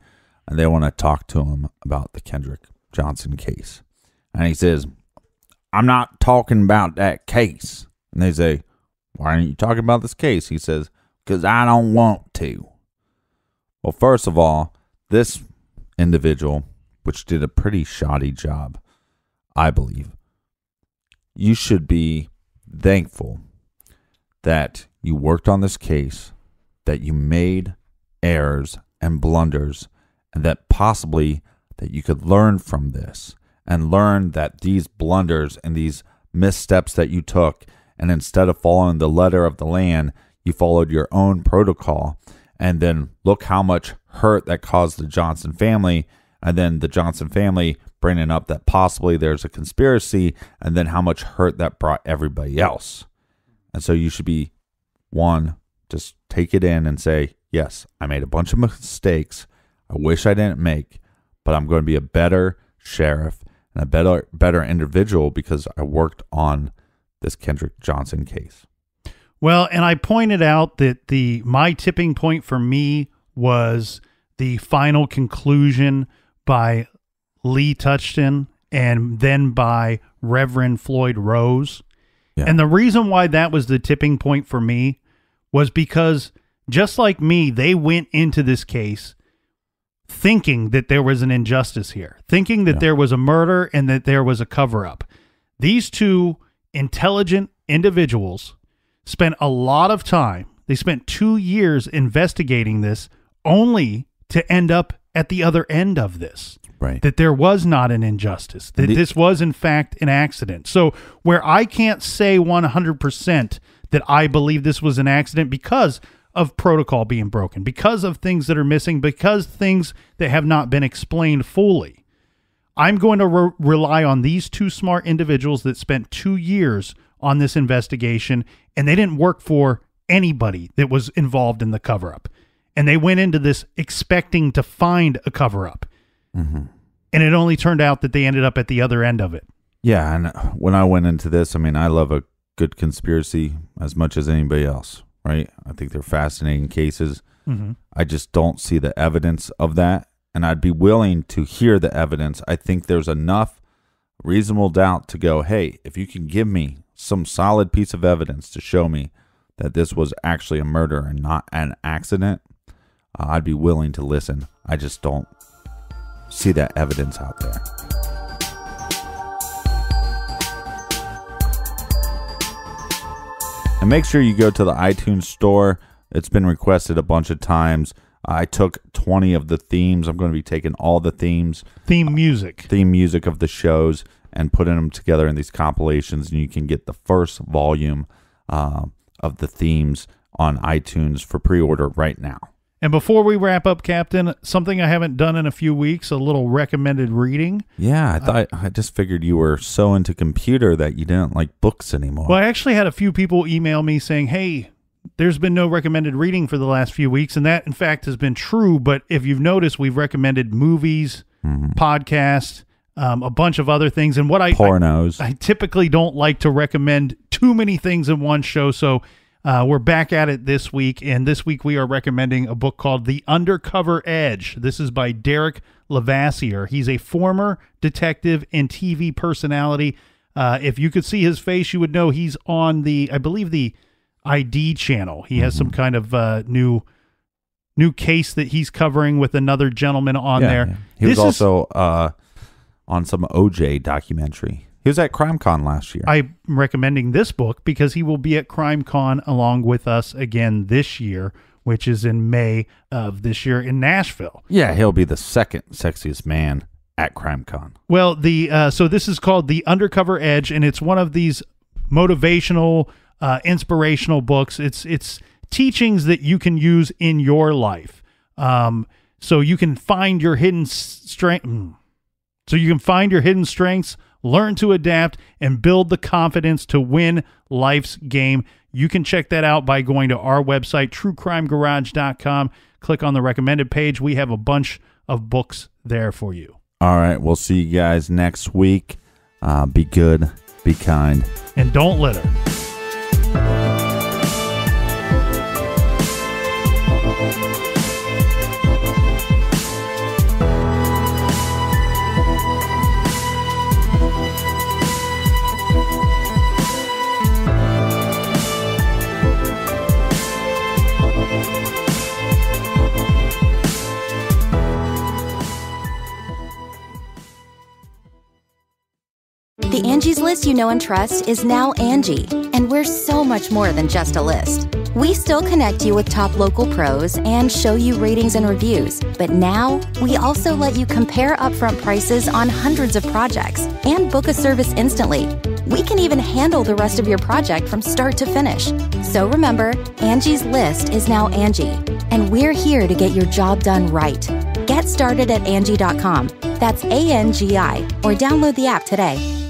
and they want to talk to him about the Kendrick Johnson case. And he says, "I'm not talking about that case." And they say, "Why aren't you talking about this case?" He says, "Because I don't want to." Well, first of all, this individual, which did a pretty shoddy job, I believe, you should be thankful that you worked on this case, that you made errors and blunders, and that possibly that you could learn from this and learn that these blunders and these missteps that you took, and instead of following the letter of the land, you followed your own protocol. And then look how much hurt that caused the Johnson family. And then the Johnson family bringing up that possibly there's a conspiracy, and then how much hurt that brought everybody else. And so you should be, one, just take it in and say, yes, I made a bunch of mistakes I wish I didn't make, but I'm going to be a better sheriff and a better individual because I worked on this Kendrick Johnson case. Well, and I pointed out that my tipping point for me was the final conclusion by Lee Touchton and then by Reverend Floyd Rose. Yeah. And the reason why that was the tipping point for me was because, just like me, they went into this case thinking that there was an injustice here, thinking that there was a murder and that there was a cover-up. These two intelligent individuals spent a lot of time. They spent 2 years investigating this only to end up at the other end of this, right? That there was not an injustice, that this was in fact an accident. So where I can't say 100% that I believe this was an accident because of protocol being broken, because of things that are missing, because things that have not been explained fully, I'm going to rely on these two smart individuals that spent 2 years on this investigation, and they didn't work for anybody that was involved in the cover-up. And they went into this expecting to find a cover-up. Mm-hmm. And it only turned out that they ended up at the other end of it. Yeah, and when I went into this, I mean, I love a good conspiracy as much as anybody else, right? I think they're fascinating cases. Mm-hmm. I just don't see the evidence of that, and I'd be willing to hear the evidence. I think there's enough reasonable doubt to go, hey, if you can give me some solid piece of evidence to show me that this was actually a murder and not an accident, I'd be willing to listen. I just don't see that evidence out there. And make sure you go to the iTunes store. It's been requested a bunch of times. I took 20 of the themes. I'm going to be taking all the themes. Theme music of the shows and putting them together in these compilations. And you can get the first volume of the themes on iTunes for pre-order right now. And before we wrap up, Captain, something I haven't done in a few weeks, a little recommended reading. Yeah, I just figured you were so into computer that you didn't like books anymore. Well, I actually had a few people email me saying, hey, there's been no recommended reading for the last few weeks. And that, in fact, has been true. But if you've noticed, we've recommended movies, podcasts, a bunch of other things. And what pornos. I typically don't like to recommend too many things in one show. So we're back at it this week. And this week we are recommending a book called The Undercover Edge. This is by Derek Lavassiere. He's a former detective and TV personality. If you could see his face, you would know he's on the, I believe, the ID channel. He has some kind of new case that he's covering with another gentleman on there. Yeah. He was also on some OJ documentary. He was at CrimeCon last year. I'm recommending this book because he will be at CrimeCon along with us again this year, which is in May of this year in Nashville. Yeah, he'll be the second sexiest man at CrimeCon. Well, so this is called The Undercover Edge, and it's one of these motivational, inspirational books. It's teachings that you can use in your life, so you can find your hidden strength. So you can find your hidden strengths, learn to adapt, and build the confidence to win life's game. You can check that out by going to our website, truecrimegarage.com. Click on the recommended page. We have a bunch of books there for you. All right. We'll see you guys next week. Be good, be kind. And don't litter. The Angie's List you know and trust is now Angie, and we're so much more than just a list. We still connect you with top local pros and show you ratings and reviews, but now we also let you compare upfront prices on hundreds of projects and book a service instantly. We can even handle the rest of your project from start to finish. So remember, Angie's List is now Angie, and we're here to get your job done right. Get started at Angie.com. That's A-N-G-I, or download the app today.